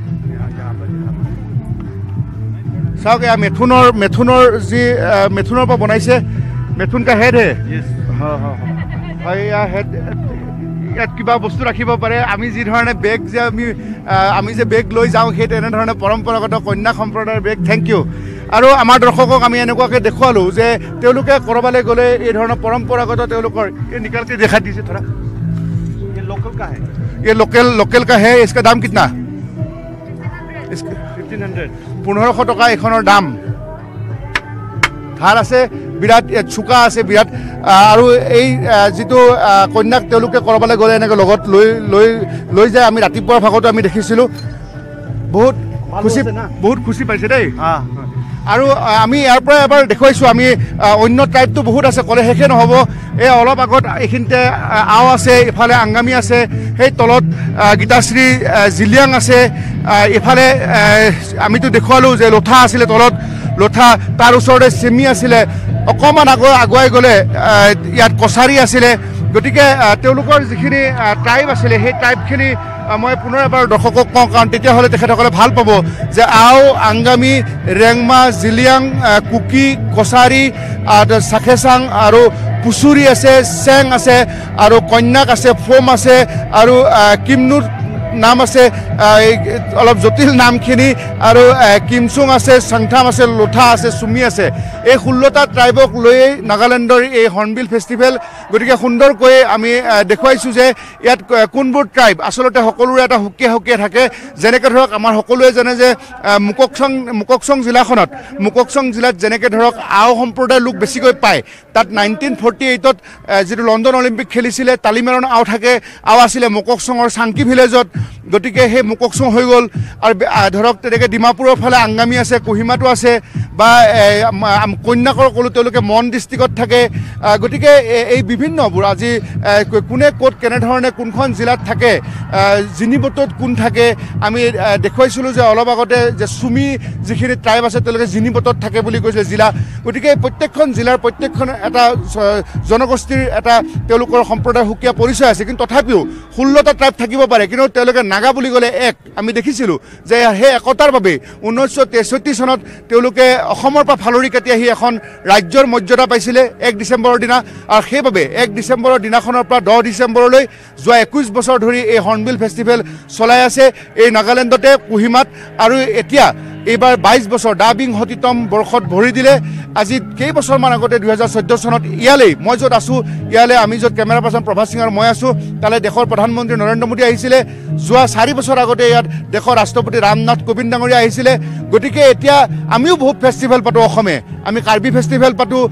साहब क्या मिथुन और जी मिथुन पर बनाई से मिथुन का हेड है। हाँ हाँ हाँ, या हेड ইয়াত কিবা বস্তু ৰাখিব পাৰে। আমি যি ধৰণে বেগ যে আমি যে বেগ লৈ যাওঁ সেই তেনেধৰণে পৰম্পৰাগত কন্যা সম্প্ৰদায়ৰ বেগ। Thank U. আৰু আমাৰ দৰ্শকক আমি এনেকুৱাকৈ দেখুৱালোঁ যে তেওঁলোকে ক'ৰবালৈ গ'লে এই ধৰণৰ পৰম্পৰাগত তেওঁলোকৰ এই নিকালকৈ দেখা দিছে। ধৰা লোকেল কা হে, ইছকা দাম কিতনা? 1500 টকা এইখনৰ দাম। ধাৰ আছে বিৰাট, চোকা আছে বিৰাট। আৰু এই যিটো কন্যাক তেওঁলোকে ক'ৰবালৈ গ'লে এনেকৈ লগত লৈ লৈ লৈ যায়। আমি ৰাতিপুৱাৰ ভাগতো আমি দেখিছিলোঁ। বহুত খুচি পাইছে দেই। আৰু আমি ইয়াৰ পৰা এবাৰ দেখুৱাইছোঁ। আমি অন্য ট্ৰাইবটো বহুত আছে, ক'লে শেষে নহ'ব। এই অলপ আগত এইখিনিতে আও আছে, ইফালে আংগামী আছে, সেই তলত গীতাশ্ৰী জিলিয়াং আছে, ইফালে আমিতো দেখুৱালোঁ যে লোঠা আছিলে তলত লোঠা, তাৰ ওচৰতে চেমি আছিলে, অকণমান আগুৱাই গ'লে ইয়াত কছাৰী আছিলে। গতিকে তেওঁলোকৰ যিখিনি ট্ৰাইব আছিলে সেই ট্ৰাইবখিনি মই পুনৰ এবাৰ দৰ্শকক কওঁ, কাৰণ তেতিয়াহ'লে তেখেতসকলে ভাল পাব যে আও, আংগামী, ৰেংমা, জিলিয়াং, কুকি, কছাৰী, চাখেচাং আৰু পুচুৰী আছে, চেং আছে আৰু কন্যাক আছে, ফোম আছে আৰু কিমনুৰ নাম আছে, অলপ জটিল নামখিনি, আৰু কিমচুং আছে, চাংথাম আছে, লোঠা আছে, চুমি আছে। এই 16টা ট্ৰাইবক লৈয়ে নাগালেণ্ডৰ এই হৰ্ণবিল ফেষ্টিভেল। গতিকে সুন্দৰকৈ আমি দেখুৱাইছোঁ যে ইয়াত কোনবোৰ ট্ৰাইব আচলতে সকলোৰে এটা সুকীয়া সুকীয়া থাকে। যেনেকৈ ধৰক আমাৰ সকলোৱে জানে যে মুককচং জিলাত যেনেকৈ ধৰক আও সম্প্ৰদায়ৰ লোক বেছিকৈ পায়। তাত 1948ত যিটো লণ্ডন অলিম্পিক খেলিছিলে, তালিমেৰণ আও থাকে, আও আছিলে মুককচঙৰ চাংকি ভিলেজত। গতিকে সেই মুককচং হৈ গ'ল। আৰু ধৰক তেনেকৈ ডিমাপুৰৰ ফালে আংগামী আছে, কোহিমাটো আছে, বা কন্যাকৰ ক'লোঁ তেওঁলোকে মন ডিষ্ট্ৰিক্টত থাকে। গতিকে এই বিভিন্নবোৰ আজি কোনে ক'ত কেনেধৰণে কোনখন জিলাত থাকে, জিনিবটত কোন থাকে আমি দেখুৱাইছিলোঁ যে অলপ আগতে, যে চুমি যিখিনি ট্ৰাইব আছে তেওঁলোকে জিনিবটত থাকে বুলি কৈছিলে জিলা। গতিকে প্ৰত্যেকখন জিলাৰ প্ৰত্যেকখন এটা জনগোষ্ঠীৰ এটা তেওঁলোকৰ সম্প্ৰদায়ৰ সুকীয়া পৰিচয় আছে। কিন্তু তথাপিও 16টা ট্ৰাইব থাকিব পাৰে, কিন্তু তেওঁলোকে নাগা বুলি ক'লে এক। আমি দেখিছিলোঁ যে সেই একতাৰ বাবে 1963 চনত তেওঁলোকে অসমৰ পৰা ফালৰি কাটি আহি এখন ৰাজ্যৰ মৰ্যাদা পাইছিলে 1 ডিচেম্বৰৰ দিনা। আৰু সেইবাবে 1 ডিচেম্বৰৰ দিনাখনৰ পৰা 10 ডিচেম্বৰলৈ যোৱা 21 বছৰ ধৰি এই হৰ্ণবিল ফেষ্টিভেল চলাই আছে এই নাগালেণ্ডতে, কোহিমাত। আৰু এতিয়া এইবাৰ 22 বছৰ ডাবিং শতিতম বৰ্ষত ভৰি দিলে। আজি কেইবছৰমান আগতে 2014 চনত ইয়ালৈ, মই য'ত আছোঁ ইয়ালৈ, আমি য'ত কেমেৰা পাৰ্চন প্ৰভাত সিং আৰু মই আছোঁ, তালৈ দেশৰ প্ৰধানমন্ত্ৰী নৰেন্দ্ৰ মোদী আহিছিলে। যোৱা 4 বছৰ আগতে ইয়াত দেশৰ ৰাষ্ট্ৰপতি ৰামনাথ কোবিন্দ ডাঙৰীয়া আহিছিলে। গতিকে এতিয়া আমিও বহুত ফেষ্টিভেল পাতোঁ অসমে। আমি কাৰ্বি ফেষ্টিভেল পাতোঁ,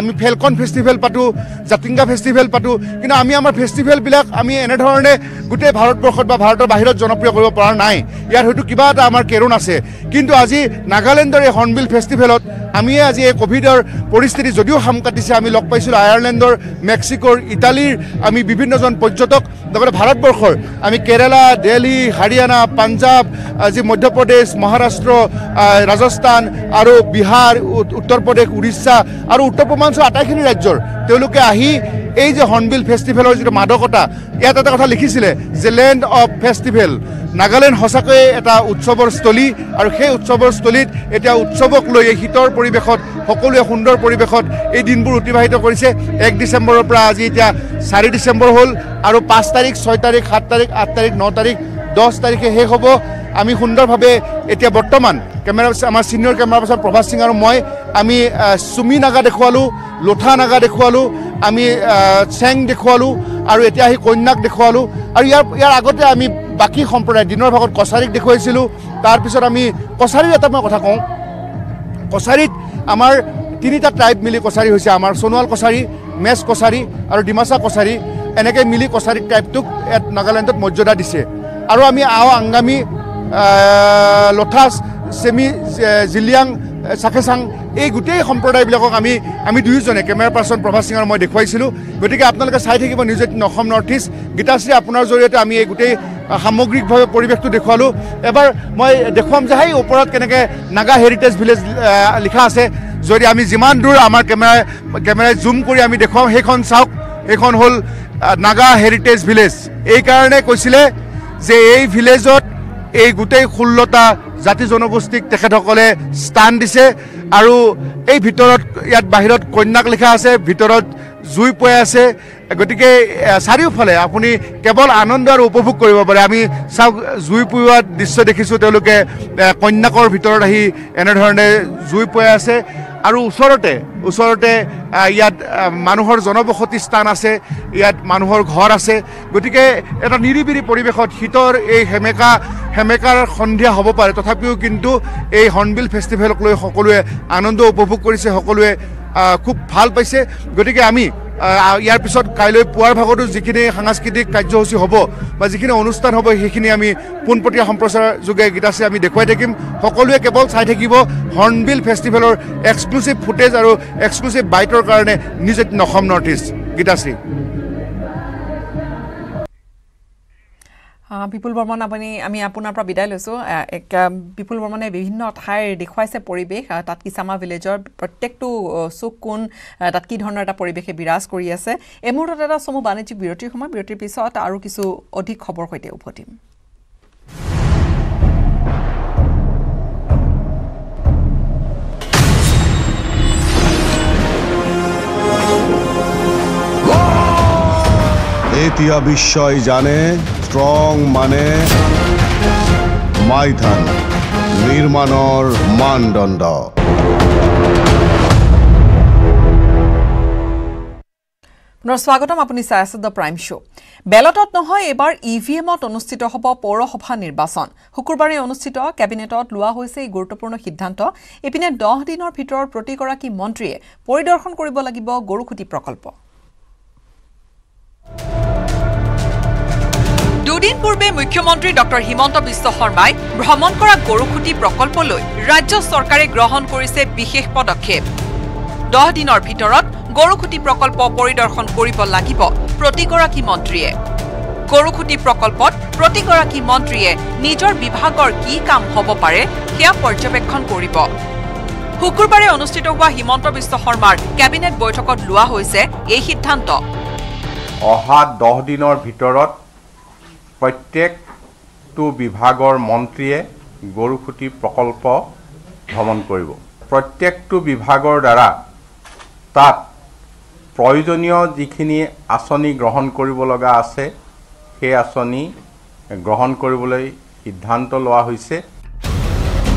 আমি ফেলকন ফেষ্টিভেল পাতোঁ, জাতিংগা ফেষ্টিভেল পাতোঁ। কিন্তু আমি আমাৰ ফেষ্টিভেলবিলাক আমি এনেধৰণে গোটেই ভাৰতবৰ্ষত বা ভাৰতৰ বাহিৰত জনপ্ৰিয় কৰিব পৰা নাই। ইয়াৰ হয়তো কিবা এটা আমাৰ কেৰুণ আছে। से किंतु आजी नागालैंडर हॉर्नबिल फेस्टिवल आमिए आज ये कोविडर परिस्थिति जदिव हाम काटिसे आमी लग पाइछिलो आयरलैंडर मेक्सिकोर इटालीर आमी विभिन्न जन पर्यटक लगते भारतवर्षर आमी केरला दिल्ली हरियाणा पंजाब आज मध्य प्रदेश महाराष्ट्र राजस्थान और बिहार उत्तर प्रदेश उड़ीसा और उत्तर पूर्वांचल आटाइखिनि राज्यर तेलुके आही এই যে হর্নবিল ফেস্টিভেলৰ যে মাদকতা ইয়াত এটা কথা লিখিছিলে যে ল্যান্ড অফ ফেস্টিভেল নাগালেণ্ড হসাকৈ এটা উৎসৱৰ স্থলী আৰু সেই উৎসৱৰ স্থলীত এতিয়া উৎসৱক লৈ এই হিতৰ পৰিৱেশত সকলোৱে সুন্দৰ পৰিৱেশত এই দিনবোৰ অতিবাহিত কৰিছে 1 ডিসেম্বৰৰ পৰা আজি এতিয়া 4 ডিসেম্বৰ হ'ল আৰু 5 তাৰিখ 6 তাৰিখ 7 তাৰিখ 8 তাৰিখ 9 তাৰিখ 10 তাৰিখে শেষ হ'ব আমি সুন্দৰভাৱে এতিয়া বৰ্তমান কেমেৰা আমাৰ senior camera person Prabhas Singh আৰু মই আমি সুমি নাগা দেখুৱালো লোঠা নাগা দেখুৱালো आमी सेंग देखुवालो और एतिया आही कन्याक देखुवालो और यार आगते आमी बाकी सम्प्रदाय दिनर भागत कछारीक देखुवाइसिलो तार पिছত आमी कछारीर एटा मैं कथा कौं कछारीत आमार 3टा ट्राइब मिली कछारी होइसे आमार सोनोवाल कछारी मेस कछारी और डिमासा कछारी एनेके मिली कछारी ट्राइबटुक नागालैंडत मर्यादा दिसे और आमी आओ आंगामी लोथास सेमी जिलियांग साखेसांग এই গোটেই সম্প্ৰদায়বিলাকক আমি আমি দুয়োজনে কেমেৰা পাৰ্সন প্ৰভাস সিং আৰু মই দেখুৱাইছিলোঁ গতিকে আপোনালোকে চাই থাকিব news eighteen Assam north east Gitashree আপোনাৰ জৰিয়তে আমি এই গোটেই সামগ্ৰিকভাৱে পৰিৱেশটো দেখুৱালোঁ এবাৰ মই দেখুৱাম যে হাই ওপৰত কেনেকৈ নাগা হেৰিটেজ ভিলেজ লিখা আছে যদি আমি যিমান দূৰ আমাৰ কেমেৰাই জুম কৰি আমি দেখুৱাম সেইখন চাওক এইখন হ'ল নাগা হেৰিটেজ ভিলেজ এই কাৰণে কৈছিলে যে এই ভিলেজত এই গোটেই 16টা জাতি জনগোষ্ঠীক তেখেতসকলে স্থান দিছে আৰু এই ভিতৰত ইয়াত বাহিৰত কন্যাক লিখা আছে ভিতৰত জুই পয় আছে গতিকে চাৰিওফালে আপুনি কেৱল আনন্দ আৰু উপভোগ কৰিব পাৰে আমি সব জুই পয়া দৃশ্য দেখিছোঁ তেওঁলোকে কন্যাকৰ ভিতৰত আহি এনেধৰণে জুই পয় আছে আৰু ওচৰতে ওচৰতে ইয়াত মানুহৰ জনবসতি স্থান আছে ইয়াত মানুহৰ ঘৰ আছে গতিকে এটা নিৰিবিৰি পৰিৱেশত শীতৰ এই হেমেকাৰ সন্ধিয়া হ'ব পাৰে তথাপিও কিন্তু এই হৰ্নবিল ফেষ্টিভেলক লৈ সকলোৱে আনন্দ উপভোগ কৰিছে সকলোৱে খুব ভাল পাইছে গতিকে আমি ইয়াৰ পিছত কাইলৈ পুৱাৰ ভাগতো যিখিনি সাংস্কৃতিক কাৰ্যসূচী হ'ব বা যিখিনি অনুষ্ঠান হ'ব সেইখিনি আমি পোনপটীয়া সম্প্ৰচাৰ যোগে গীতাশ্ৰী আমি দেখুৱাই থাকিম সকলোৱে কেৱল চাই থাকিব হৰ্নবিল ফেষ্টিভেলৰ এক্সক্লুচিভ ফুটেজ আৰু এক্সক্লুচিভ বাইটৰ কাৰণে News eighteen Assam north east Gitashree Bipul Barman আমি আপোনাৰ পৰা বিদায় লৈছোঁ বিপুল বৰ্মনে বিভিন্ন ঠাইৰ দেখুৱাইছে পৰিৱেশ তাত কিচামা ভিলেজৰ প্ৰত্যেকটো চুক কোণ তাত কি ধৰণৰ এটা পৰিৱেশে বিৰাজ কৰি আছে এই মুহূৰ্তত এটা সময় বাণিজ্যিক বিৰতিৰ সময় বিৰতিৰ পিছত আৰু কিছু অধিক খবৰ সৈতে উভতিম এতিয়া বিশ্বই জানে স্ট্ৰং মানে মাইথান নিৰ্মাণৰ মানদণ্ড पुनः स्वागतम आपुनी चाइ आछे द प्राइम शो बेलटत नहय एबार इवीएमत अनुष्ठित हब पौरसभा निर्वाचन शुक्रबारे अनुष्ठित केबिनेटत लुआ होइसे गुरुत्वपूर्ण सिद्धांत एपिने 10 दिनर भितर प्रतिगराकी मन्त्रीए परिदर्शन करिब लागिब गरुखुटी प्रकल्प দুদিন পূর্বে মুখ্যমন্ত্রী ডক্টর হিমন্ত বিশ্ব শর্মায় ভ্রমণ করা গরুখুটি প্রকল্পলৈ রাজ্য সরকারে গ্রহণ করেছে বিশেষ পদক্ষেপ 10 দিনের ভিতৰত গৰুখুটি প্ৰকল্প পৰিদৰ্শন কৰিব লাগিব প্ৰতিগৰাকী মন্ত্ৰীয়ে গৰুখুটি প্ৰকল্পত প্ৰতিগৰাকী মন্ত্ৰীয়ে নিজৰ বিভাগৰ কি কাম হ'ব পাৰে সেয়া পৰ্যবেক্ষণ কৰিব শুক্ৰবাৰে অনুষ্ঠিত হোৱা হিমন্ত বিশ্ব শৰ্মাৰ কেবিনেট বৈঠকত লোৱা হৈছে এই সিদ্ধান্ত অহা 10 দিনৰ ভিতৰত प्रत्येक विभागर मंत्रिये गरुखुटी प्रकल्प भ्रमण करिब प्रत्येक विभागर द्वारा ताक प्रयोजनीय जिखिनि आसनी ग्रहण करिब लगा आछे हे आसनी ग्रहण करिबोलै सिद्धांत लोवा होइसे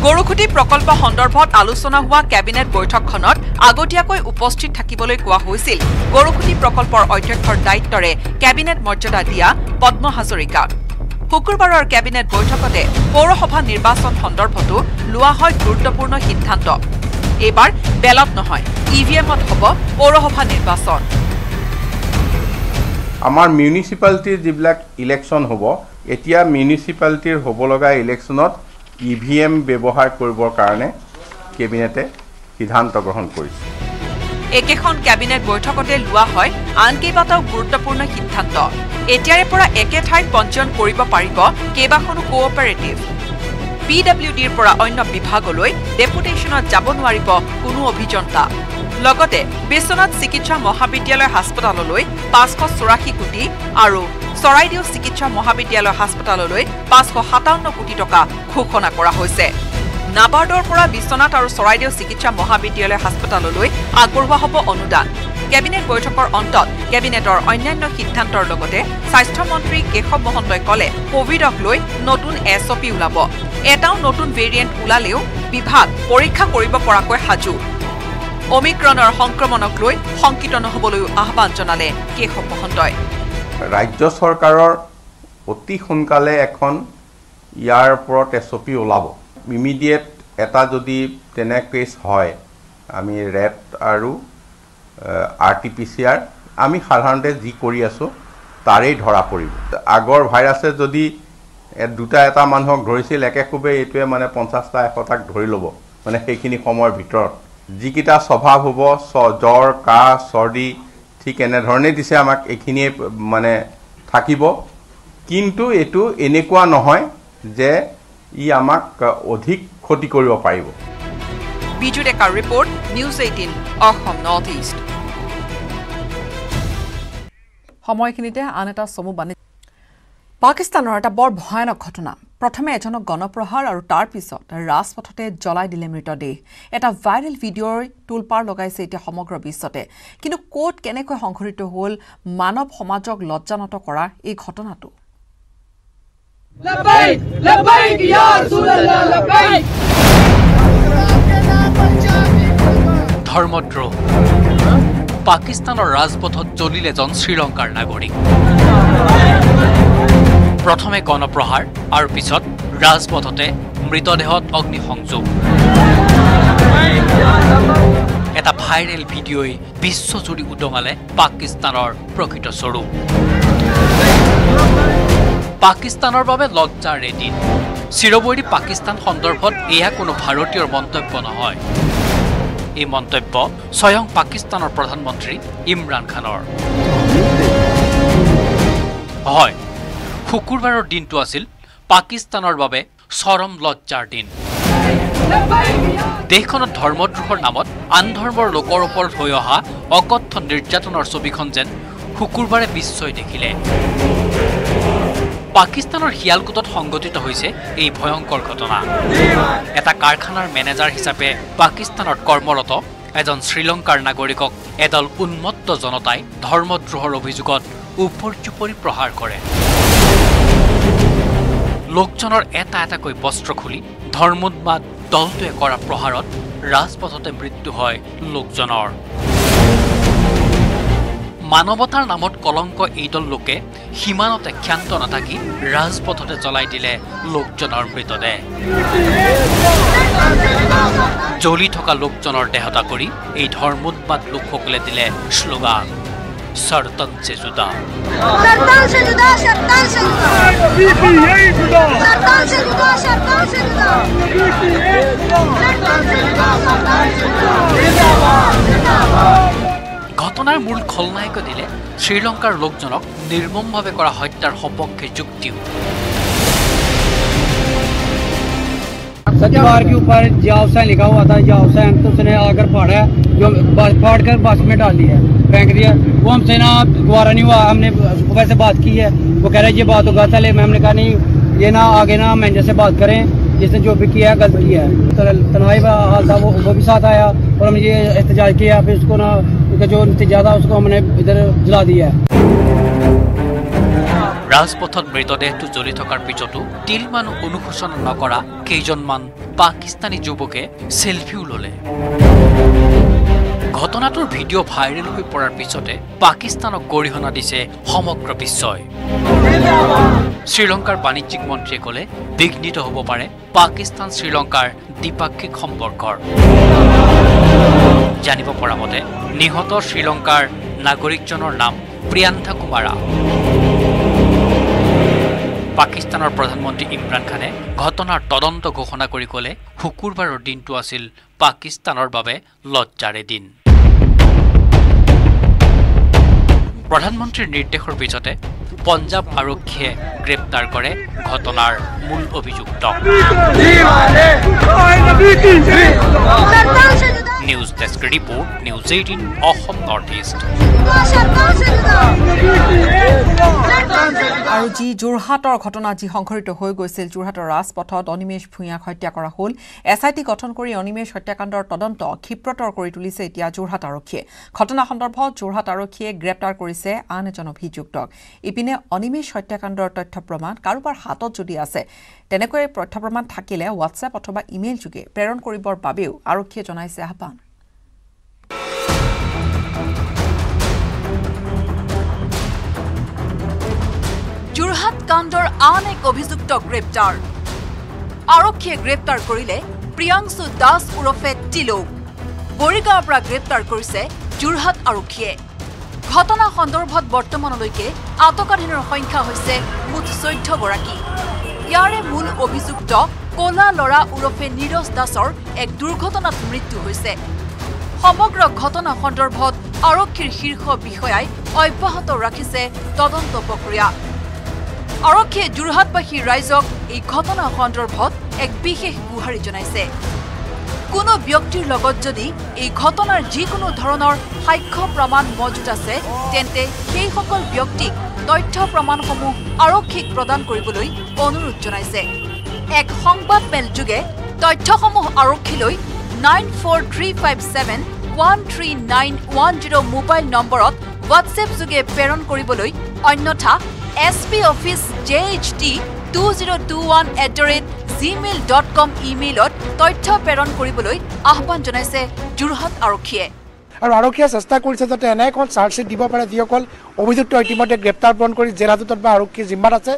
गरुखुटी प्रकल्प सन्दर्भत आलोचना हुआ केबिनेट बैठकखनत आगतियाकै उपस्थित थाकिबोलै कोवा होइसिल गरुखुटी प्रकल्पर अध्यक्षर दायित्वरे केबिनेट मर्यादा दिया पद्म हाजरिका शुक्रबार केबिनेट बैठकते पौरसभा निर्वाचन सन्दर्भतो लुआ हय गुरुत्वपूर्ण सिद्धांत एबार बेलत नहय इवीएमत हब पौरसभा निर्वाचन आमार म्युनिसिपालिटी जिब्लाक इलेक्शन हब एतिया म्युनिसिपालिटीर हब लगा इलेक्शनत EVM ব্যবহার কৰিবৰ কাৰণে কেবিনেটে সিদ্ধান্ত গ্ৰহণ কৰিছে। একেখন কেবিনেট বৈঠকতে লুৱা হয় আন কেইবাটাও গুৰুত্বপূৰ্ণ সিদ্ধান্ত। এতিয়াৰে পৰা একে ঠাইত পঞ্জীয়ন কৰিব পাৰিব কেবাখনো কোঅপাৰেটিভ। PWDৰ পৰা অন্য বিভাগলৈ ডেপুটেশনত যাব নোৱাৰিব কোনো অভিযন্তা। লগতে বিশ্বনাথ চিকিৎসা মহাবিদ্যালয় হাস্পতাললৈ 584 কোটি আৰু চৰাইদেউ চিকিৎসা মহাবিদ্যালয় হাস্পতাললৈ 557 কোটি টকা ঘোষণা কৰা হৈছে। নাবাৰ্ডৰ পৰা বিশ্বনাথ আৰু চৰাইদেউ চিকিৎসা মহাবিদ্যালয় হাস্পতাললৈ আগবঢ়োৱা হ'ব অনুদান। কেবিনেট বৈঠকৰ অন্তত কেবিনেটৰ অন্যান্য সিদ্ধান্তৰ লগতে স্বাস্থ্য মন্ত্ৰী কেশৱ মহন্তই ক'লে কোভিডক লৈ নতুন SOP ওলাব। এটাও নতুন ভেৰিয়েণ্ট ওলালেও বিভাগ পৰীক্ষা কৰিব পৰাকৈ সাজু। অমিক্ৰণৰ সংক্ৰমণক লৈ সংকিত নহবলৈ আহ্বান জনালে কেশৱ মহন্তই। राज्य सरकार अति सोनकाले यार ऊपर SOP ओलाब। इमिडिएट एटा जदि तेने केस हय आमी रैप आरु RT PCR आमी साधारणते जी करि आसो तारे धरा परिब। आगर भाइरासे जदि दुटा एटा मानुहक धरिसिल एकेखुबे एटुए माने 50टा 100टाक धरि लब। माने सेइखिनि समयर भितरत जिकिटा स्वभाव हब ज्वर काह सर्दी ठीक एनेधरणे दिसे आमाक एखिनिए माने थाकिब। किन्तु एटु एनेकुआ নহয় जे इ आमाक अधिक क्षति करिब पारिब। बिजु डेकार रिपोर्ट News18 Assam Northeast। সময়খিনিতে আন এটা চমু বাণী। পাকিস্তানৰ এটা বৰ ভয়ানক ঘটনা। প্ৰথমে এজনক গণপ্ৰহাৰ আৰু তাৰ পিছত ৰাজপথতে জ্বলাই দিলে মৃতদেহ। এটা ভাইৰেল ভিডিঅ'ৰ তুলপাৰ লগাইছে এতিয়া সমগ্ৰ বিশ্বতে। কিন্তু ক'ত কেনেকৈ সংঘটিত হ'ল মানৱ সমাজক লজ্জানত কৰা এই ঘটনাটো। লব্বাইক লব্বাইক ইয়া ৰাসূলুল্লাহ লব্বাইক। ধৰ্মদ্ৰোহ। পাকিস্তানৰ ৰাজপথত জ্বলিলে এজন শ্ৰীলংকাৰ নাগৰিক। प्रथमे गणप्रहार और पिछत राजपथते मृतदेहत अग्निसंयोग। एटा भाइरल भिडिओ विश्वजुरी उदंगाले पाकिस्तानर प्रकृत स्वरूप। पाकिस्तानर बारे लज्जार एदिन चिरबैरी पाकिस्तान सन्दर्भत एया कोनो भारतीयर मन्तव्य नहय। ए मन्तव्य स्वयं पाकिस्तानर प्रधानमंत्री इमरान खानर हय। शुक्रवार दिन तो आसिल पाकिस्तानर बाबे चरम लज्जार दिन। देशखनत धर्मद्रोहर नामत आन धर्मर लोकर ओपरत होइ अहा अकथ्य निर्यातनर छविखन जेन शुक्रवारे विश्वই देखिले। पाकिस्तानर हियालकुटत संघटित हइसे एई भयंकर घटना। एटा कारखानार मेनेजार हिसापे पाकिस्तानत कर्मरत एजन श्रीलंकार नागरिकक एदल उन्मत्त जनताय धर्मद्रोहर अभियोगत उपरचुपरि प्रहार करे। लोकजनर एटा वस्त्र खुली धर्मोन्माद दलटे करा प्रहारत राजपथते मृत्यु हय लोकजनर। मानवतार नामत कलंक एइ दल लोके सीमानते क्षान्त नाथाकि राजपथते जलाई दिले लोकजनर मृतदेह। जलि थका लोकजनर देहता करी एइ धर्मोन्माद लोकसकले दिले श्लोगान सरतन से जुदा। घटनार मूल खलनायक दिले श्रीलंकार लोकजनक निर्मम भावे करा हत्यार सपक्षे जुक्तिओ। दीवार के ऊपर जावसा लिखा हुआ था। जावसा हमको उसने आकर फाड़ा है, जो फाड़ कर बस में डाल दिया, फेंक दिया। वो हमसे ना दोबारा नहीं हुआ। हमने सुबह से बात की है, वो कह रहे ये बात होगा चले। मैम ने कहा नहीं, ये ना आगे ना मैनेजर से बात करें, जिसने जो भी किया गलत किया है। तनहाई हाल था, वो भी साथ आया और हमने ये एहतजाज किया। फिर उसको ना जो एहतजाज था उसको हमने इधर जला दिया है। राजपथत मृतदेहटो जलि थकार पिछतो तिलमान अनुशोचना नकरा केइजनमान पाकिस्तानी युवके सेल्फिओ लले। घटनाटोर भिडिओ भाइरेल होइ परार पिछते पाकिस्तानक गरिहना दिसे समग्र बिश्वई। श्रीलंकार वाणिज्यिक मंत्रीए कले बिघ्नित हब पारे पाकिस्तान श्रीलंकार द्विपाक्षिक सम्पर्कर। जानिब परा मते निहत श्रीलंकार नागरिकजনৰ नाम प्रियांथा कुमारा। पाकिस्तान प्रधानमंत्री इमरान खाने घटनार तदंत घोषणा करी कले शुक्रबार दिनटो आसिल पाकिस्तानर बारे लज्जारे दिन। प्रधानमंत्री निर्देशर पिछते पंजाब आरक्षी ग्रेप्तार करे घटनार मूल अभियुक्त। News desk report news 18 Assam north east. जोरहाटर घटना जी संघटित हो गई जोरहाटर राजपथत अनिमेश भूंयाक हत्या करा हल। एसआईटी गठन कर अनिमेश हत्याकांडर तदंत क्षिप्रतर करि तुलिसे इतिया जोरहाट आरक्षीये। घटना सन्दर्भत जोरहाट आरक्षीये ग्रेप्तार करिसे आन एजन अभियुक्तक। इपिने अनिमेश हत्याकांडर तथ्य प्रमाण कारोबार हातत जदि आछे तेनेকৈ तथ्य प्रमाण থাকিলে হোৱাটছআপ অথবা ইমেইল যোগে প্ৰেৰণ কৰিবৰ বাবেও আৰক্ষীয়ে জনাইছে আহ্বান। যোৰহাট কাণ্ডৰ আন এক অভিযুক্ত গ্ৰেপ্তাৰ। আৰক্ষীয়ে গ্ৰেপ্তাৰ কৰিলে প্ৰিয়াংশু দাস উৰফে টিলোক। বৰিগাঁৱৰ পৰা গ্ৰেপ্তাৰ কৰিছে যোৰহাট আৰক্ষীয়ে। ঘটনা সন্দৰ্ভত বৰ্তমানলৈকে আটকাধীনৰ সংখ্যা হৈছে মুঠ 14 গৰাকী। ইয়াৰে মূল অভিযুক্ত কোলা লৰা উৰফে নীৰজ দাসৰ এক দুৰ্ঘটনাত মৃত্যু হৈছে। সমগ্ৰ ঘটনা সন্দৰ্ভত আৰক্ষীৰ শীৰ্ষ বিষয়াই অব্যাহত ৰাখিছে তদন্ত প্ৰক্ৰিয়া। আৰক্ষীয়ে যোৰহাটবাসী ৰাইজক এই ঘটনা সন্দৰ্ভত এক বিশেষ গুহাৰি জনাইছে। কোনো ব্যক্তিৰ লগত যদি এই ঘটনাৰ যিকোনো ধৰণৰ সাক্ষ্য প্ৰমাণ মজুত আছে তেন্তে সেইসকল ব্যক্তিক তথ্য প্ৰমাণসমূহ আৰক্ষীক প্ৰদান কৰিবলৈ অনুৰোধ জনাইছে। এক সংবাদ মেল যোগে তথ্যসমূহ আৰক্ষীলৈ 9435713910 মোবাইল নম্বৰত হোৱাটছএপ যোগে প্ৰেৰণ কৰিবলৈ অন্যথা এছপি অফিচ JHT2021@gmail.com ইমেইলত তথ্য প্ৰেৰণ কৰিবলৈ আহ্বান জনাইছে যোৰহাট আৰক্ষীয়ে। और आरक्षी चेष्टा करते एने चार्जशीट दी पे जिसको अभियुक्त इतिम्य ग्रेप्तार प्रण कर जेल हाजत में आरक्षी जिम्मात आसे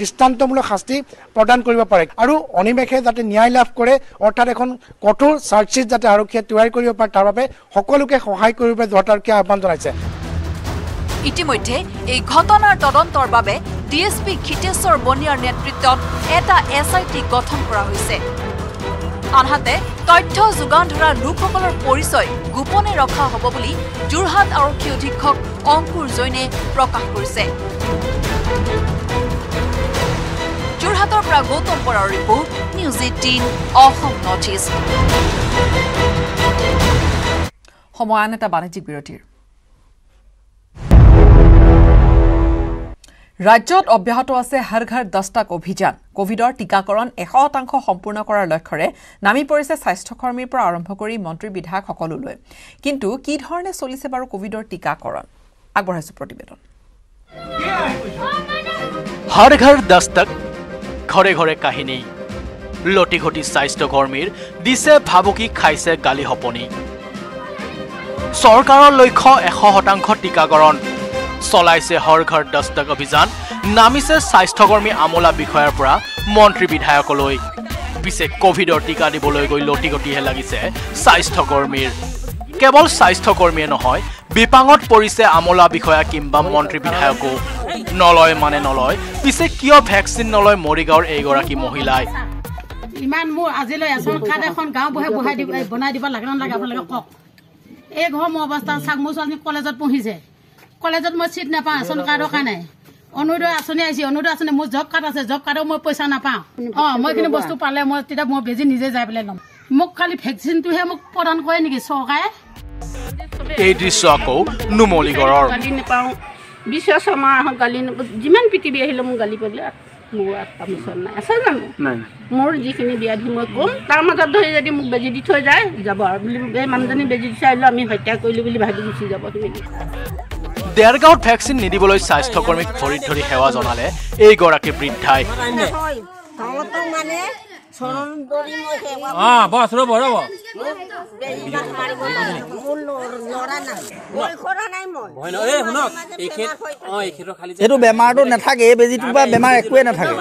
दृष्टान्तमूलक शास्ति प्रदान पे और अनिमेषे जाते न्याय लाभ करे अर्थात एन कठोर चार्जशीट जाते आरक्षी तैयार पे तार सकोलोके सहाय जोरहाट आरक्षी आह्वान जाना। इतिम्य घटनार तदंतर बारे DSP खितेश्वर बनियार नेतृत्व एट SIT गठन कर আনহাতে তথ্য যোগান ধরা লোকসকলৰ পৰিচয় গোপনে ৰখা হ'ব বুলি যোৰহাট আৰক্ষী অধীক্ষক অংকুৰ জৈনে প্ৰকাশ কৰিছে। যোৰহাটৰ পৰা গৌতম বৰাৰ report news 18 Assam north east. সময় আন এটা বাণিজ্যিক বিৰতিৰ। राज्यत अब्याहत आछे हर घर दस्तक अभियान। कोविडर टीकाकरण 100% सम्पूर्ण करार लक्ष्यरे नामी परिसे स्वास्थ्यकर्मीर पर आरम्भ करी मंत्री विधायक सकलोले। किन्तु कि धरणे चलिसे बारु कोविडर टीकाकरण आगबढ़ाइछे प्रतिवेदन। हर घर दस्तक घरे घरे काहिनी लटी घटी स्वास्थ्यकर्मीर दिसे भाबुकी खाइसे गाली हपनी। सरकारों लक्ष्य 100% टीकाकरण चलाइसे हर घर दस्तक अभियान नामिसे स्वास्थ्यकर्मी आमला विषयार परा मंत्री विधायकलै। पिछे कोविडर टीका दिबलै गई लटी गटिहे लागिसे स्वास्थ्यकर्मीर। केवल स्वास्थ्यकर्मीये নহয় विपांगत परिसे आमला विषया किंबा मंत्री विधायको। नलय माने नलय पिछे किय भैक्सिन नलय मरिगाँवर एगराकी महिलाय। इमान मो आजिलै आसन खाद एखन गाँव बहे बहाय बनाय दिबा लागन लाग आपलाक कक ए घर म अवस्था सागमो सालनि कलेजत पहुँचे कलेजत मैं सीट नापा आसन कार्डर कारण अनुरोध आसनी आई अनुरोध आसनी मोर जब कार्ड आस जब कार्डर मैं पैसा नापा। मैं कि बस्तु पाले मैं मैं बेजी निजे जा पे लम मोक खाली भैक्सिन मोक प्रदान करे निकी सरकार। दृश्य आको नुमलीगढ़ गाली नपा विश्व शर्मा गाली जिमान पृथ्वी आलो मोर गाली पे मोर आत्मसन ना आस जान मोर जिखिनि व्याधि मैं कम तार मत धरी मोक बेजी दी थी जाए मानुजानी बेजी दी थी आम हत्या कर भागी गुसी जा। देरगाँव भैक्सिन निदिबलै स्वास्थ्यकर्मीक भरित धरि सेवा जनाले एगराकी वृद्धाय। এইটো বেমাৰটো নাথাকে এই বেজিটো বা বেমাৰ একোৱে নাথাকে।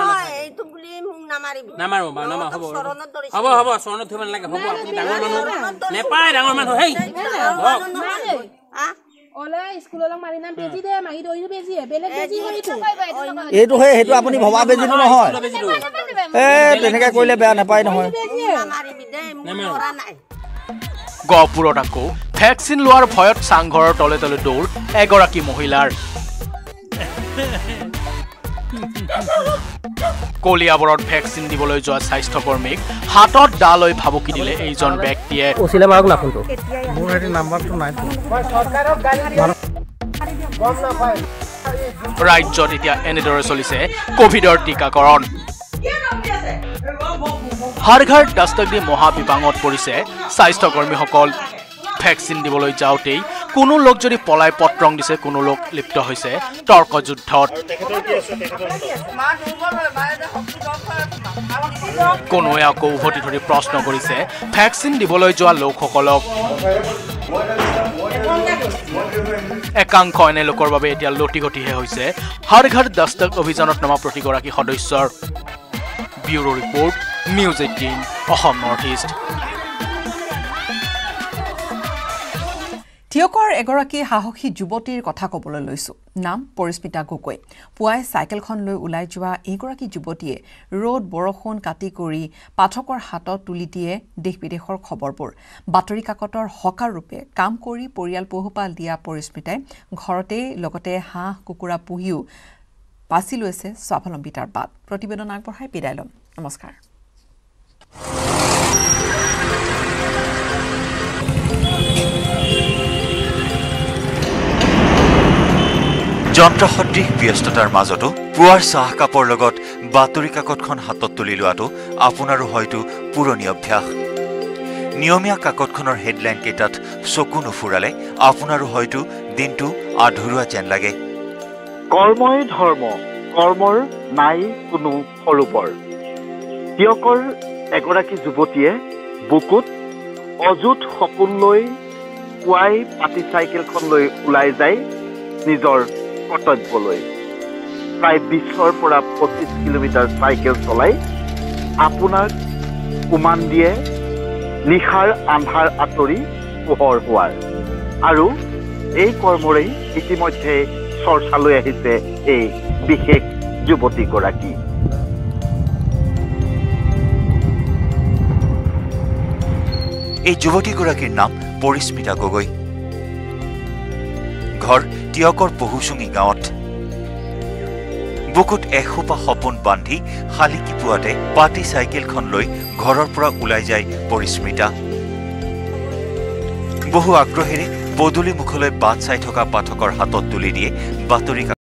ओला स्कूल लग मारि नाम बेजी दे मागि दोइनु बेजी हे बेले बेजी होइतो एतु हे हेतु आपुनी भवा बेजी न होय ए तेनका कोइले बेया न पाइ न होय मारि बिदे मु ओरा नाय गपुरटाको ভ্যাকসিন লোৱাৰ ভয়ত সাংঘৰৰ তলে তলে দৌৰ এগৰাকী মহিলাৰ কলিয়াবৰত ভ্যাকসিন দিবলৈ যোৱা স্বাস্থ্যকৰ্মীক হাতত ডালৈ ভাবুকি দিলে এইজন ব্যক্তিয়ে ওছিলে মাৰক না ফোনটো মোৰ এটি নাম্বাৰটো নাই মই সৰকাৰক গালি দিম গম না পাই ৰাজ্যত এতিয়া এনেদৰে চলিছে কোভিডৰ টিকাকৰণ हर घर दस्तक दी महाविपांगत परिसे स्वास्थ्यकर्मी सकल भैक्सिन दिबलै जाउते कोनो लोक जदि पलाय पत्रं दिसे कोनो लोक लिप्त होइसे तर्क युद्धत कोनोया को उभति धरि प्रश्न करिसे भैक्सिन दिबलै जोआ लोक सकलक एकांक एने लोकर बारे एटा लटी गटिहे होइसे हर घर दस्तक अभियानत नामा प्रतिगराकी सदस्यर bureau report News18 Assam Northeast थियोकर एगराकी हाहखी जुवतीर कथा कबोल लइसु नाम परिस्मिता गगৈ पुआय साइकेलखन লৈ उलाय जुवा एगराकी जुवतीए रोड बरखोन काटी करी पाठकर हात तुली दिए देश विदेशर खबरपुर बातरी काकतर हकार रूपे काम करी परियाल पहुपाल दिया परिस्मिताय घरते लगते हाह कुकुरा पुहिउ बासी লৈছে स्वावलम्बितार बात प्रतिवेदन আগবঢ়াই বিদায় লম নমস্কাৰ যন্ত্ৰসদৃশ ব্যস্ততাৰ মাজতো পুৱাৰ চাহকাপৰ লগত বাতৰি কাকতখন হাতত তুলি লোৱাটো আপোনাৰো হয়তো পুৰণি অভ্যাস নিয়মীয়া কাকতখনৰ হেডলাইন কেইটাত চকু নুফুৰালে আপোনাৰো হয়তো দিনটো আধৰুৱা যেন লাগে কৰ্মই ধৰ্ম কৰ্মৰ নাই কোনো ফলবৰ তিয়কৰ এগৰাকী যুৱতীয়ে বুকুত অযুত সপোন লৈ পুৱাই পাতি চাইকেলখন লৈ উলাই যায় নিজৰ কৰ্তব্যলৈ প্ৰায় ২০ৰ পৰা ২৫ কিলোমিটাৰ চাইকেল চলাই আপোনাৰ উমান দিয়ে নিশাৰ আন্ধাৰ আঁতৰি পোহৰ হোৱাৰ আৰু এই কৰ্মৰে ইতিমধ্যে চৰ্চালৈ আহিছে এই বিশেষ যুৱতীগৰাকী এই যুৱতীগৰাকীৰ নাম পৰিস্মিতা গগৈ ঘৰ তিয়কৰ পহুচুঙি গাঁৱত বুকুত এসোপা সপোন বান্ধি শালিকি পুৱাতে পাতি চাইকেলখন লৈ ঘৰৰ পৰা ওলাই যায় পৰিস্মিতা বহু আগ্ৰহেৰে বদলি মুখলৈ বাট চাই থকা পাঠকৰ হাতত তুলি দিয়ে বাতৰি